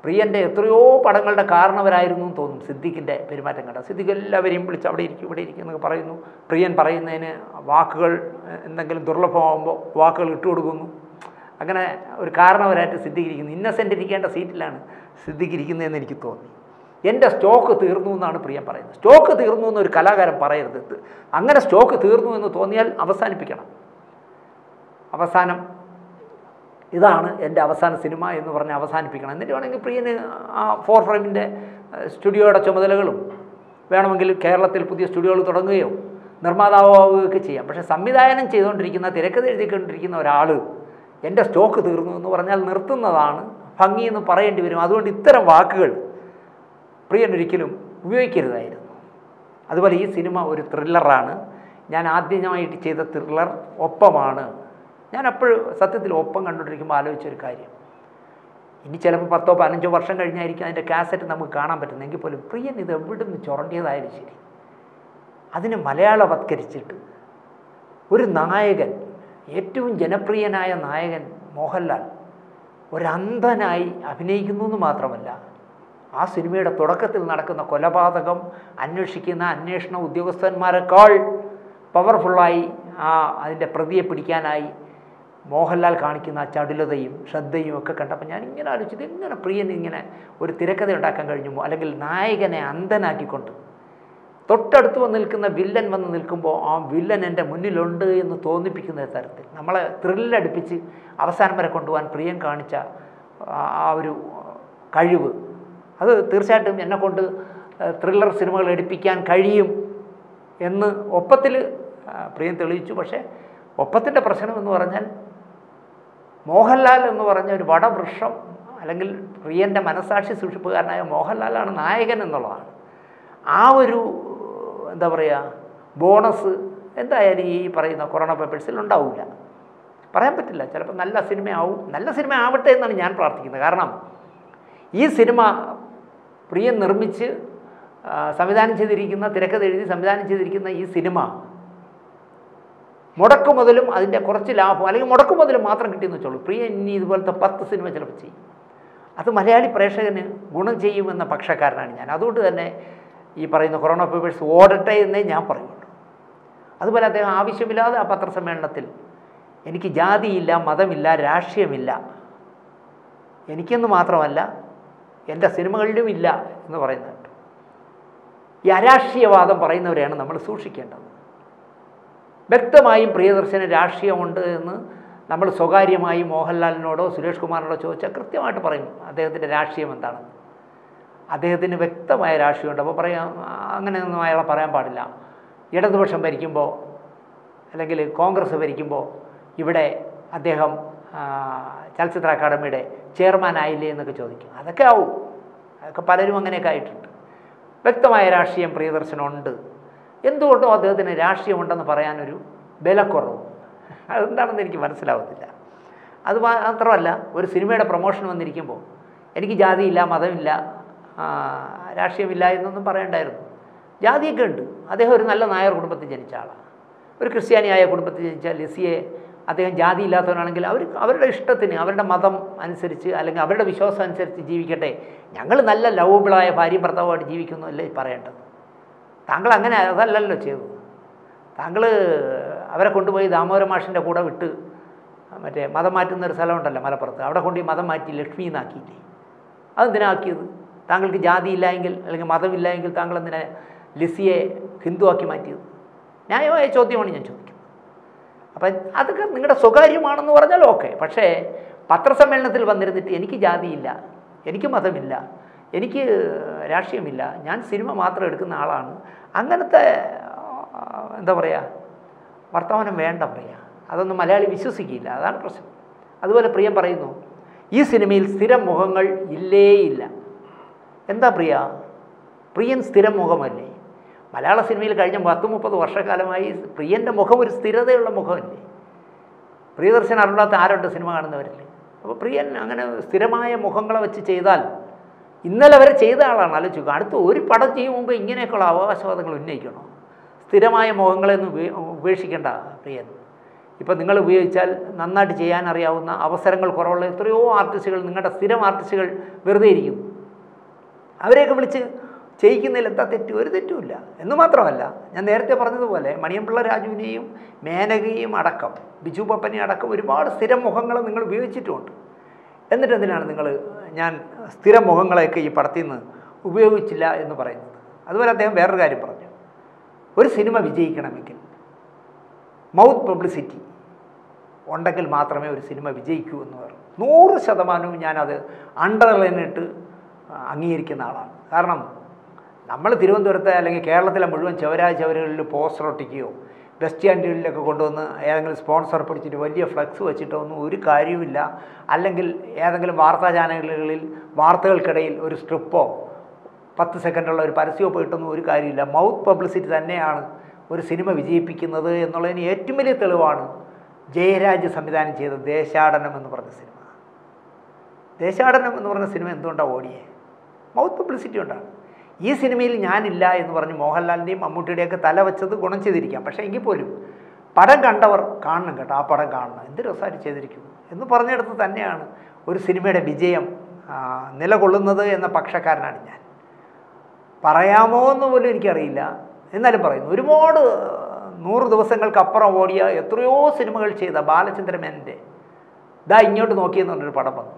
പ്രിയൻ്റെ എത്രയോ പടങ്ങളുടെ കാരണവരായിരുന്നു എന്ന് തോന്നും സിദ്ദിഖിൻ്റെ പെരുമാറ്റം കണ്ട. സിദ്ദിഖ് എല്ലാവരെയും വിളിച്ച് അവിടെ ഇരിക്കും ഇവിടെ ഇരിക്കും എന്നൊക്കെ പറയുന്നു. പ്രിയൻ പറയുന്നതിന് വാക്കുകൾ എന്തെങ്കിലും ദുർലഭമാകുമ്പോൾ വാക്കുകൾ ഇട്ടുകൊടുക്കുന്നു. അങ്ങനെ ഒരു കാരണവരായിട്ട് സിദ്ദിഖ് ഇരിക്കുന്നു. ഇന്നസെൻ്റ് ഇരിക്കേണ്ട സീറ്റിലാണ് സിദ്ദിഖ് ഇരിക്കുന്നതെന്ന് എനിക്ക് തോന്നി. എൻ്റെ സ്റ്റോക്ക് തീർന്നു എന്നാണ് പ്രിയം പറയുന്നത്. സ്റ്റോക്ക് തീർന്നു എന്നൊരു കലാകാരൻ പറയരുത്. അങ്ങനെ സ്റ്റോക്ക് തീർന്നു എന്ന് തോന്നിയാൽ അവസാനിപ്പിക്കണം. അവസാനം ഇതാണ് എൻ്റെ അവസാന സിനിമ എന്ന് പറഞ്ഞ് അവസാനിപ്പിക്കണം. എന്നിട്ട് വേണമെങ്കിൽ പ്രിയന് ആ ഫോർ ഫ്രെയിമിൻ്റെ സ്റ്റുഡിയോയുടെ ചുമതലകളും വേണമെങ്കിൽ കേരളത്തിൽ പുതിയ സ്റ്റുഡിയോകൾ തുടങ്ങുകയോ നിർമ്മാതാവുകയൊക്കെ ചെയ്യാം. പക്ഷേ സംവിധാനം ചെയ്തുകൊണ്ടിരിക്കുന്ന തിരക്കഥ എഴുതിക്കൊണ്ടിരിക്കുന്ന ഒരാൾ എൻ്റെ സ്റ്റോക്ക് തീർന്നു എന്ന് പറഞ്ഞാൽ നിർത്തുന്നതാണ് ഭംഗി എന്ന് പറയേണ്ടി വരും. അതുകൊണ്ട് ഇത്തരം വാക്കുകൾ പ്രിയൻ ഒരിക്കലും ഉപയോഗിക്കരുതായിരുന്നു. അതുപോലെ ഈ സിനിമ ഒരു ത്രില്ലറാണ്. ഞാൻ ആദ്യമായിട്ട് ചെയ്ത ത്രില്ലർ ഒപ്പമാണ്. ഞാൻ അപ്പോഴും സത്യത്തിൽ ഒപ്പം കണ്ടുകൊണ്ടിരിക്കുമ്പോൾ ആലോചിച്ചൊരു കാര്യം, ഇനി ചിലപ്പോൾ പത്തോ പതിനഞ്ചോ വർഷം കഴിഞ്ഞായിരിക്കും അതിൻ്റെ കാസറ്റ് നമുക്ക് കാണാൻ പറ്റുന്നെങ്കിൽ പോലും പ്രിയൻ ഇത് എവിടുന്ന് ചുരണ്ടിയതായാലും ശരി അതിന് മലയാളവത്കരിച്ചിട്ട് ഒരു നായകൻ, ഏറ്റവും ജനപ്രിയനായ നായകൻ മോഹൻലാൽ, ഒരന്ധനായി അഭിനയിക്കുന്നു എന്ന് മാത്രമല്ല ആ സിനിമയുടെ തുടക്കത്തിൽ നടക്കുന്ന കൊലപാതകം അന്വേഷിക്കുന്ന അന്വേഷണ ഉദ്യോഗസ്ഥന്മാരെക്കാൾ പവർഫുള്ളായി ആ അതിൻ്റെ പ്രതിയെ പിടിക്കാനായി മോഹൻലാൽ കാണിക്കുന്ന ആ ചടുലതയും ശ്രദ്ധയും ഒക്കെ കണ്ടപ്പോൾ ഞാൻ ഇങ്ങനെ ആലോചിച്ചത്, ഇങ്ങനെ പ്രിയൻ ഇങ്ങനെ ഒരു തിരക്കഥ ഉണ്ടാക്കാൻ കഴിഞ്ഞുമ്പോൾ, അല്ലെങ്കിൽ നായകനെ അന്ധനാക്കിക്കൊണ്ട് തൊട്ടടുത്ത് വന്ന് നിൽക്കുന്ന വില്ലൻ വന്ന് നിൽക്കുമ്പോൾ ആ വില്ലൻ എൻ്റെ മുന്നിലുണ്ട് എന്ന് തോന്നിപ്പിക്കുന്ന തരത്തിൽ നമ്മളെ ത്രില്ലടിപ്പിച്ച് അവസാനം വരെ കൊണ്ടുപോകാൻ പ്രിയൻ കാണിച്ച ആ ഒരു കഴിവ്, അത് തീർച്ചയായിട്ടും എന്നെക്കൊണ്ട് ത്രില്ലർ സിനിമകൾ എടുപ്പിക്കാൻ കഴിയും എന്ന് ഒപ്പത്തിൽ പ്രിയൻ തെളിയിച്ചു. പക്ഷേ ഒപ്പത്തിൻ്റെ പ്രശ്നം എന്ന് പറഞ്ഞാൽ മോഹൻലാൽ എന്ന് പറഞ്ഞ ഒരു വടവൃക്ഷം, അല്ലെങ്കിൽ പ്രിയൻ്റെ മനസാക്ഷി സൂക്ഷിപ്പുകാരനായ മോഹൻലാലാണ് നായകൻ എന്നുള്ളതാണ്. ആ ഒരു എന്താ പറയുക ബോണസ് എന്തായാലും ഈ പറയുന്ന കൊറോണ പേപ്പേഴ്സിൽ ഉണ്ടാവില്ല, പറയാൻ പറ്റില്ല. ചിലപ്പോൾ നല്ല സിനിമയാവും, നല്ല സിനിമ ആവട്ടെ എന്നാണ് ഞാൻ പ്രാർത്ഥിക്കുന്നത്. കാരണം ഈ സിനിമ പ്രിയൻ നിർമ്മിച്ച് സംവിധാനം ചെയ്തിരിക്കുന്ന, തിരക്കഥ എഴുതി സംവിധാനം ചെയ്തിരിക്കുന്ന ഈ സിനിമ മുടക്കു മുതലും അതിൻ്റെ കുറച്ച് ലാഭം അല്ലെങ്കിൽ മുടക്കു മുതലും മാത്രം കിട്ടിയെന്ന് വെച്ചോളൂ. പ്രിയൻ ഇനി ഇതുപോലത്തെ പത്ത് സിനിമ ചിലപ്പോൾ ചെയ്യും, അത് മലയാളി പ്രേക്ഷകന് ഗുണം ചെയ്യുമെന്ന പക്ഷക്കാരനാണ് ഞാൻ. അതുകൊണ്ട് തന്നെ ഈ പറയുന്ന കൊറോണ പേപ്പേഴ്സ് ഓടട്ടെ എന്നേ ഞാൻ പറയുള്ളൂ. അതുപോലെ അദ്ദേഹം ആവശ്യമില്ലാതെ ആ പത്രസമ്മേളനത്തിൽ എനിക്ക് ജാതിയില്ല, മതമില്ല, രാഷ്ട്രീയമില്ല, എനിക്കെന്ന് മാത്രമല്ല എൻ്റെ സിനിമകളിലും ഇല്ല എന്ന് പറയുന്നുണ്ട്. ഈ അരാഷ്ട്രീയവാദം പറയുന്നവരെയാണ് നമ്മൾ സൂക്ഷിക്കേണ്ടത്. വ്യക്തമായും പ്രിയദർശന് രാഷ്ട്രീയമുണ്ട് എന്ന് നമ്മൾ സ്വകാര്യമായി മോഹൻലാലിനോടോ സുരേഷ് കുമാറിനോടോ ചോദിച്ചാൽ കൃത്യമായിട്ട് പറയും അദ്ദേഹത്തിൻ്റെ രാഷ്ട്രീയം എന്താണ്. അദ്ദേഹത്തിന് വ്യക്തമായ രാഷ്ട്രീയമുണ്ട്. അപ്പോൾ പറയാം അങ്ങനെയൊന്നും അയാളെ പറയാൻ പാടില്ല, ഇടതുപക്ഷം ഭരിക്കുമ്പോൾ അല്ലെങ്കിൽ കോൺഗ്രസ് ഭരിക്കുമ്പോൾ ഇവിടെ അദ്ദേഹം ചലച്ചിത്ര അക്കാദമിയുടെ ചെയർമാൻ ആയില്ലേ എന്നൊക്കെ ചോദിക്കും. അതൊക്കെ ആവും, അതൊക്കെ പലരും അങ്ങനെയൊക്കെ ആയിട്ടുണ്ട്. വ്യക്തമായ രാഷ്ട്രീയം പ്രിയദർശനുണ്ട്. എന്തുകൊണ്ടും അദ്ദേഹത്തിന് രാഷ്ട്രീയമുണ്ടെന്ന് പറയാനൊരു ബലക്കുറവ്, അതെന്താണെന്ന് എനിക്ക് മനസ്സിലാവുന്നില്ല. അത് മാത്രമല്ല, ഒരു സിനിമയുടെ പ്രൊമോഷൻ വന്നിരിക്കുമ്പോൾ എനിക്ക് ജാതിയില്ല, മതമില്ല, രാഷ്ട്രീയമില്ല എന്നൊന്നും പറയണ്ടായിരുന്നു. ജാതിയൊക്കെ ഉണ്ട്. അദ്ദേഹം ഒരു നല്ല നായർ കുടുംബത്തിൽ ജനിച്ച ആളാണ്, ഒരു ക്രിസ്ത്യാനിയായ കുടുംബത്തിൽ ജനിച്ച ലിസിയെ അദ്ദേഹം ജാതിയില്ലാത്തവനാണെങ്കിൽ അവർ അവരുടെ ഇഷ്ടത്തിന്, അവരുടെ മതം അനുസരിച്ച് അല്ലെങ്കിൽ അവരുടെ വിശ്വാസം അനുസരിച്ച് ജീവിക്കട്ടെ. ഞങ്ങൾ നല്ല ലവബിളായ ഭാര്യയും ഭർത്താവുമായിട്ട് ജീവിക്കുന്നു അല്ലേ പറയേണ്ടത്. താങ്കൾ അങ്ങനെ അതല്ലല്ലോ ചെയ്തത്. താങ്കൾ അവരെ കൊണ്ടുപോയി ദാമോദരൻ മാഷിൻ്റെ കൂടെ വിട്ട് മറ്റേ മതം മാറ്റുന്ന ഒരു സ്ഥലമുണ്ടല്ലോ മലപ്പുറത്ത്, അവിടെ കൊണ്ട് ഈ മതം മാറ്റി ലക്ഷ്മി എന്നാക്കിയില്ലേ. അതെന്തിനാക്കിയത്? താങ്കൾക്ക് ജാതിയില്ലായെങ്കിൽ അല്ലെങ്കിൽ മതമില്ലായെങ്കിൽ താങ്കൾ എന്തിനാ ലിസിയെ ഹിന്ദുവാക്കി മാറ്റിയത്? ന്യായമായ ചോദ്യമാണ് ഞാൻ ചോദിക്കുന്നത്. അപ്പം അതൊക്കെ നിങ്ങളുടെ സ്വകാര്യമാണെന്ന് പറഞ്ഞാൽ ഓക്കെ. പക്ഷേ പത്രസമ്മേളനത്തിൽ വന്നിരുന്നിട്ട് എനിക്ക് ജാതിയില്ല, എനിക്ക് മതമില്ല, എനിക്ക് രാഷ്ട്രീയമില്ല, ഞാൻ സിനിമ മാത്രം എടുക്കുന്ന ആളാണ്, അങ്ങനത്തെ എന്താ പറയുക വർത്തമാനം വേണ്ട പറയുക. അതൊന്നും മലയാളി വിശ്വസിക്കില്ല, അതാണ് പ്രശ്നം. അതുപോലെ പ്രിയം പറയുന്നു ഈ സിനിമയിൽ സ്ഥിരം മുഖങ്ങൾ ഇല്ലേയില്ല. എന്താ പ്രിയ, പ്രിയൻ സ്ഥിരം മുഖമല്ലേ? മലയാള സിനിമയിൽ കഴിഞ്ഞ പത്ത് മുപ്പത് വർഷക്കാലമായി പ്രിയൻ്റെ മുഖം ഒരു സ്ഥിരതയുള്ള മുഖമല്ലേ? പ്രിയദർശൻ അറിവില്ലാത്ത ആരുണ്ട് സിനിമ കാണുന്നവരില്ലേ? അപ്പോൾ പ്രിയൻ അങ്ങനെ സ്ഥിരമായ മുഖങ്ങളെ വെച്ച് ചെയ്താൽ, ഇന്നലെ വരെ ചെയ്ത ആളാണ്, ആലോചിച്ചു അടുത്ത ഒരു പടം ചെയ്യും മുമ്പ് ഇങ്ങനെയൊക്കെയുള്ള അവകാശവാദങ്ങൾ ഉന്നയിക്കണോ? സ്ഥിരമായ മുഖങ്ങളെയൊന്നും ഉപേക്ഷിക്കേണ്ട പ്രിയൻ. ഇപ്പം നിങ്ങൾ ഉപയോഗിച്ചാൽ നന്നായിട്ട് ചെയ്യാൻ അറിയാവുന്ന അവസരങ്ങൾ കുറവുള്ള എത്രയോ ആർട്ടിസ്റ്റുകൾ, നിങ്ങളുടെ സ്ഥിരം ആർട്ടിസ്റ്റുകൾ വെറുതെ ഇരിക്കുന്നു. അവരെയൊക്കെ വിളിച്ച് ചെയ്യിക്കുന്നതിൽ എന്താ തെറ്റ്? ഒരു തെറ്റുമില്ല. എന്ന് മാത്രമല്ല, ഞാൻ നേരത്തെ പറഞ്ഞതുപോലെ മണിയമ്പിള്ള രാജുവിനെയും മേനകയും അടക്കം ബിജു പപ്പനെ അടക്കം ഒരുപാട് സ്ഥിരം മുഖങ്ങൾ നിങ്ങൾ ഉപയോഗിച്ചിട്ടുമുണ്ട്. എന്നിട്ട് എന്തിനാണ് നിങ്ങൾ ഞാൻ സ്ഥിരം മുഖങ്ങളെയൊക്കെ ഈ പടത്തിൽ നിന്ന് ഉപയോഗിച്ചില്ല എന്ന് പറയുന്നത്? അതുപോലെ അദ്ദേഹം വേറൊരു കാര്യം പറഞ്ഞു, ഒരു സിനിമ വിജയിക്കണമെങ്കിൽ മൗത്ത് പബ്ലിസിറ്റി ഉണ്ടെങ്കിൽ മാത്രമേ ഒരു സിനിമ വിജയിക്കൂ എന്ന് പറഞ്ഞു. നൂറ് ശതമാനവും ഞാനത് അണ്ടർലൈനിട്ട് അംഗീകരിക്കുന്ന ആളാണ്. കാരണം നമ്മൾ തിരുവനന്തപുരത്തെ അല്ലെങ്കിൽ കേരളത്തിലെ മുഴുവൻ ചവരാ ചവരുകളിൽ പോസ്റ്റർ ഒട്ടിക്കുകയോ ബസ് സ്റ്റാൻഡുകളിലൊക്കെ കൊണ്ടുവന്ന് ഏതെങ്കിലും സ്പോൺസർ പിടിച്ചിട്ട് വലിയ ഫ്ലക്സ് വെച്ചിട്ടോ ഒന്നും ഒരു കാര്യവുമില്ല. അല്ലെങ്കിൽ ഏതെങ്കിലും വാർത്താ ചാനലുകളിൽ വാർത്തകൾക്കിടയിൽ ഒരു സ്ട്രിപ്പോ പത്ത് സെക്കൻഡുള്ള ഒരു പരസ്യമോ പോയിട്ടൊന്നും ഒരു കാര്യമില്ല. മൗത്ത് പബ്ലിസിറ്റി തന്നെയാണ് ഒരു സിനിമ വിജയിപ്പിക്കുന്നത് എന്നുള്ളതിന് ഏറ്റവും വലിയ തെളിവാണ് ജയരാജ് സംവിധാനം ചെയ്ത ദേശാടനം എന്ന് പറഞ്ഞ സിനിമ. ദേശാടനം എന്ന് പറഞ്ഞ സിനിമ എന്തുകൊണ്ടാണ് ഓടിയേ? Mouth publicity ഉണ്ടാണ്. ഈ സിനിമയിൽ ഞാനില്ല എന്ന് പറഞ്ഞ് മോഹൻലാലിൻ്റെയും മമ്മൂട്ടിയുടെയൊക്കെ തല വെച്ചത് ഗുണം ചെയ്തിരിക്കാം. പക്ഷേ എങ്കിൽ പോലും പടം കണ്ടവർ കാണണം കേട്ടോ, ആ പടം കാണണം, എന്ത് രസമായിട്ട് ചെയ്തിരിക്കുന്നു എന്ന് പറഞ്ഞെടുത്ത് തന്നെയാണ് ഒരു സിനിമയുടെ വിജയം നിലകൊള്ളുന്നത് എന്ന പക്ഷക്കാരനാണ് ഞാൻ. പറയാമോ എന്ന് പോലും എനിക്കറിയില്ല, എന്നാലും പറയുന്നു. ഒരുപാട് നൂറ് ദിവസങ്ങൾക്കപ്പുറം ഓടിയ എത്രയോ സിനിമകൾ ചെയ്ത ബാലചന്ദ്രമേനൻ്റെ ദാ ഇങ്ങോട്ട് നോക്കിയെന്ന് പറഞ്ഞൊരു പടം വന്നു.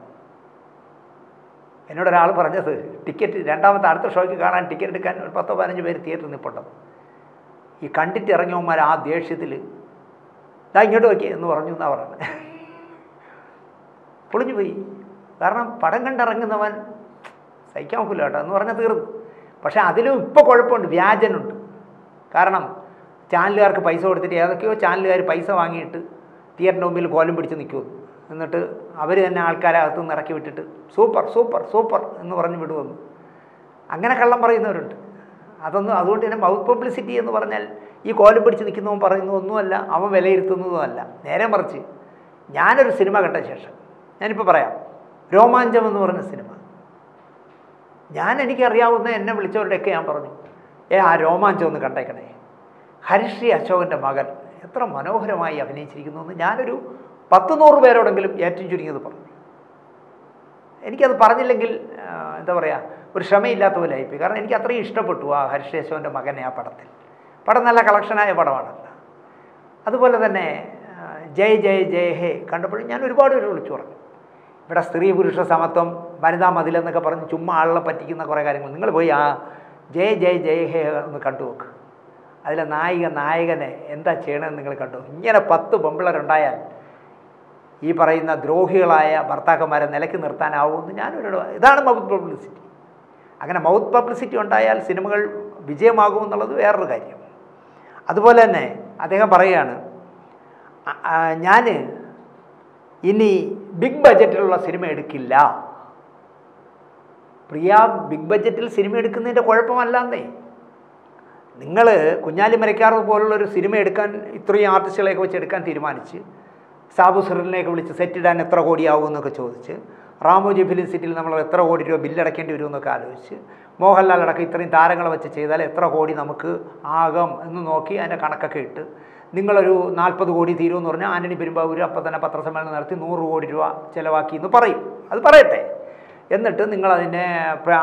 എന്നോടൊരാൾ പറഞ്ഞത്, ടിക്കറ്റ് രണ്ടാമത്തെ അടുത്ത ഷോയ്ക്ക് കാണാൻ ടിക്കറ്റ് എടുക്കാൻ ഒരു പത്തോ പതിനഞ്ച് പേര് തിയേറ്ററിൽ നിൽപ്പുണ്ടെന്ന്. ഈ കണ്ടിട്ട് ഇറങ്ങിയവന്മാർ ആ ദേഷ്യത്തിൽ ദാ ഇങ്ങോട്ട് നോക്കിയേ എന്ന് പറഞ്ഞു എന്നാണ് പറഞ്ഞത്. പൊളിഞ്ഞു പോയി. കാരണം പടം കണ്ടിറങ്ങുന്നവൻ സഹിക്കാൻ നോക്കില്ല കേട്ടോ എന്ന് പറഞ്ഞാൽ തീർന്നു. പക്ഷേ അതിലും ഇപ്പോൾ കുഴപ്പമുണ്ട്, വ്യാജനുണ്ട്. കാരണം ചാനലുകാർക്ക് പൈസ കൊടുത്തിട്ട് ഏതൊക്കെയോ ചാനലുകാർ പൈസ വാങ്ങിയിട്ട് തിയേറ്ററിൻ്റെ മുമ്പിൽ കോലം പിടിച്ച് നിൽക്കുമോ, എന്നിട്ട് അവർ തന്നെ ആൾക്കാരെ അകത്തുനിന്ന് ഇറക്കി വിട്ടിട്ട് സൂപ്പർ സൂപ്പർ സൂപ്പർ എന്ന് പറഞ്ഞ് വിടുമെന്ന്. അങ്ങനെ കള്ളം പറയുന്നവരുണ്ട്. അതൊന്നും അതുകൊണ്ട് തന്നെ മൗത്ത് പബ്ലിസിറ്റി എന്ന് പറഞ്ഞാൽ ഈ കോലം പിടിച്ച് നിൽക്കുന്നവൻ പറയുന്നതൊന്നുമല്ല, അവൻ വിലയിരുത്തുന്നതുമല്ല. നേരെ മറിച്ച് ഞാനൊരു സിനിമ കണ്ട ശേഷം ഞാനിപ്പോൾ പറയാം, രോമാഞ്ചം എന്ന് പറഞ്ഞ സിനിമ, ഞാൻ എനിക്കറിയാവുന്ന എന്നെ വിളിച്ചവരുടെയൊക്കെ ഞാൻ പറഞ്ഞു, ഏ ആ രോമാഞ്ചം ഒന്ന് കണ്ടേക്കണേ. ഹരിശ്രീ അശോകൻ്റെ മകൻ എത്ര മനോഹരമായി അഭിനയിച്ചിരിക്കുന്നു എന്ന് ഞാനൊരു പത്ത് നൂറ് പേരോടെങ്കിലും ഏറ്റവും ചുരുങ്ങിയത് പറഞ്ഞു. എനിക്കത് പറഞ്ഞില്ലെങ്കിൽ എന്താ പറയുക, ഒരു ക്ഷമയില്ലാത്ത പോലെ ആയിപ്പോയി. കാരണം എനിക്ക് അത്രയും ഇഷ്ടപ്പെട്ടു ആ ഹരിശ്രീ അശോകൻ്റെ മകനെ ആ പടത്തിൽ. പടം നല്ല കളക്ഷനായ പടമാണല്ല. അതുപോലെ തന്നെ ജയ് ജയ് ജയ് ഹേ കണ്ടപ്പോഴും ഞാൻ ഒരുപാട് പേര് വിളിച്ചു പറഞ്ഞു. ഇവിടെ സ്ത്രീ പുരുഷ സമത്വം, വനിതാ മതിലെന്നൊക്കെ പറഞ്ഞ് ചുമ്മാ ആളെ പറ്റിക്കുന്ന കുറേ കാര്യങ്ങൾ നിങ്ങൾ പോയി ആ ജയ് ജയ് ജയ് ഹേ ഒന്ന് കണ്ടു നോക്ക്. അതിലെ നായിക നായകനെ എന്താ ചെയ്യണമെന്ന് നിങ്ങൾ കണ്ടു. ഇങ്ങനെ പത്ത് പെമ്പിളരുണ്ടായാൽ ഈ പറയുന്ന ദ്രോഹികളായ ഭർത്താക്കന്മാരെ നിലയ്ക്ക് നിർത്താനാവുമെന്ന് ഞാനൊരു. ഇതാണ് മൗത്ത് പബ്ലിസിറ്റി. അങ്ങനെ മൗത്ത് പബ്ലിസിറ്റി ഉണ്ടായാൽ സിനിമകൾ വിജയമാകുമെന്നുള്ളത് വേറൊരു കാര്യം. അതുപോലെ തന്നെ അദ്ദേഹം പറയുകയാണ്, ഞാൻ ഇനി ബിഗ് ബഡ്ജറ്റിലുള്ള സിനിമ എടുക്കില്ല. പ്രിയ, ബിഗ് ബഡ്ജറ്റിൽ സിനിമ എടുക്കുന്നതിൻ്റെ കുഴപ്പമല്ലാന്നേ. നിങ്ങൾ കുഞ്ഞാലി മരക്കാർ പോലുള്ളൊരു സിനിമ എടുക്കാൻ ഇത്രയും ആർട്ടിസ്റ്റുകളെയൊക്കെ വെച്ച് എടുക്കാൻ തീരുമാനിച്ച്, സാബു സുറിനെയൊക്കെ വിളിച്ച് സെറ്റിടാൻ എത്ര കോടിയാവും എന്നൊക്കെ ചോദിച്ച്, റാമോജി ഫിലിം സിറ്റിയിൽ നമ്മൾ എത്ര കോടി രൂപ ബില്ലടക്കേണ്ടി വരുമെന്നൊക്കെ ആലോചിച്ച്, മോഹൻലാൽ അടക്കം ഇത്രയും താരങ്ങളെ വെച്ച് ചെയ്താൽ എത്ര കോടി നമുക്ക് ആകാം എന്ന് നോക്കി അതിൻ്റെ കണക്കൊക്കെ ഇട്ട് നിങ്ങളൊരു നാൽപ്പത് കോടി തീരുമെന്ന് പറഞ്ഞാൽ ആന്റണി പെരുമ്പാവൂർ അപ്പം തന്നെ പത്രസമ്മേളനം നടത്തി നൂറ് കോടി രൂപ ചിലവാക്കി എന്ന് പറയും. അത് പറയട്ടെ. എന്നിട്ട് നിങ്ങളതിനെ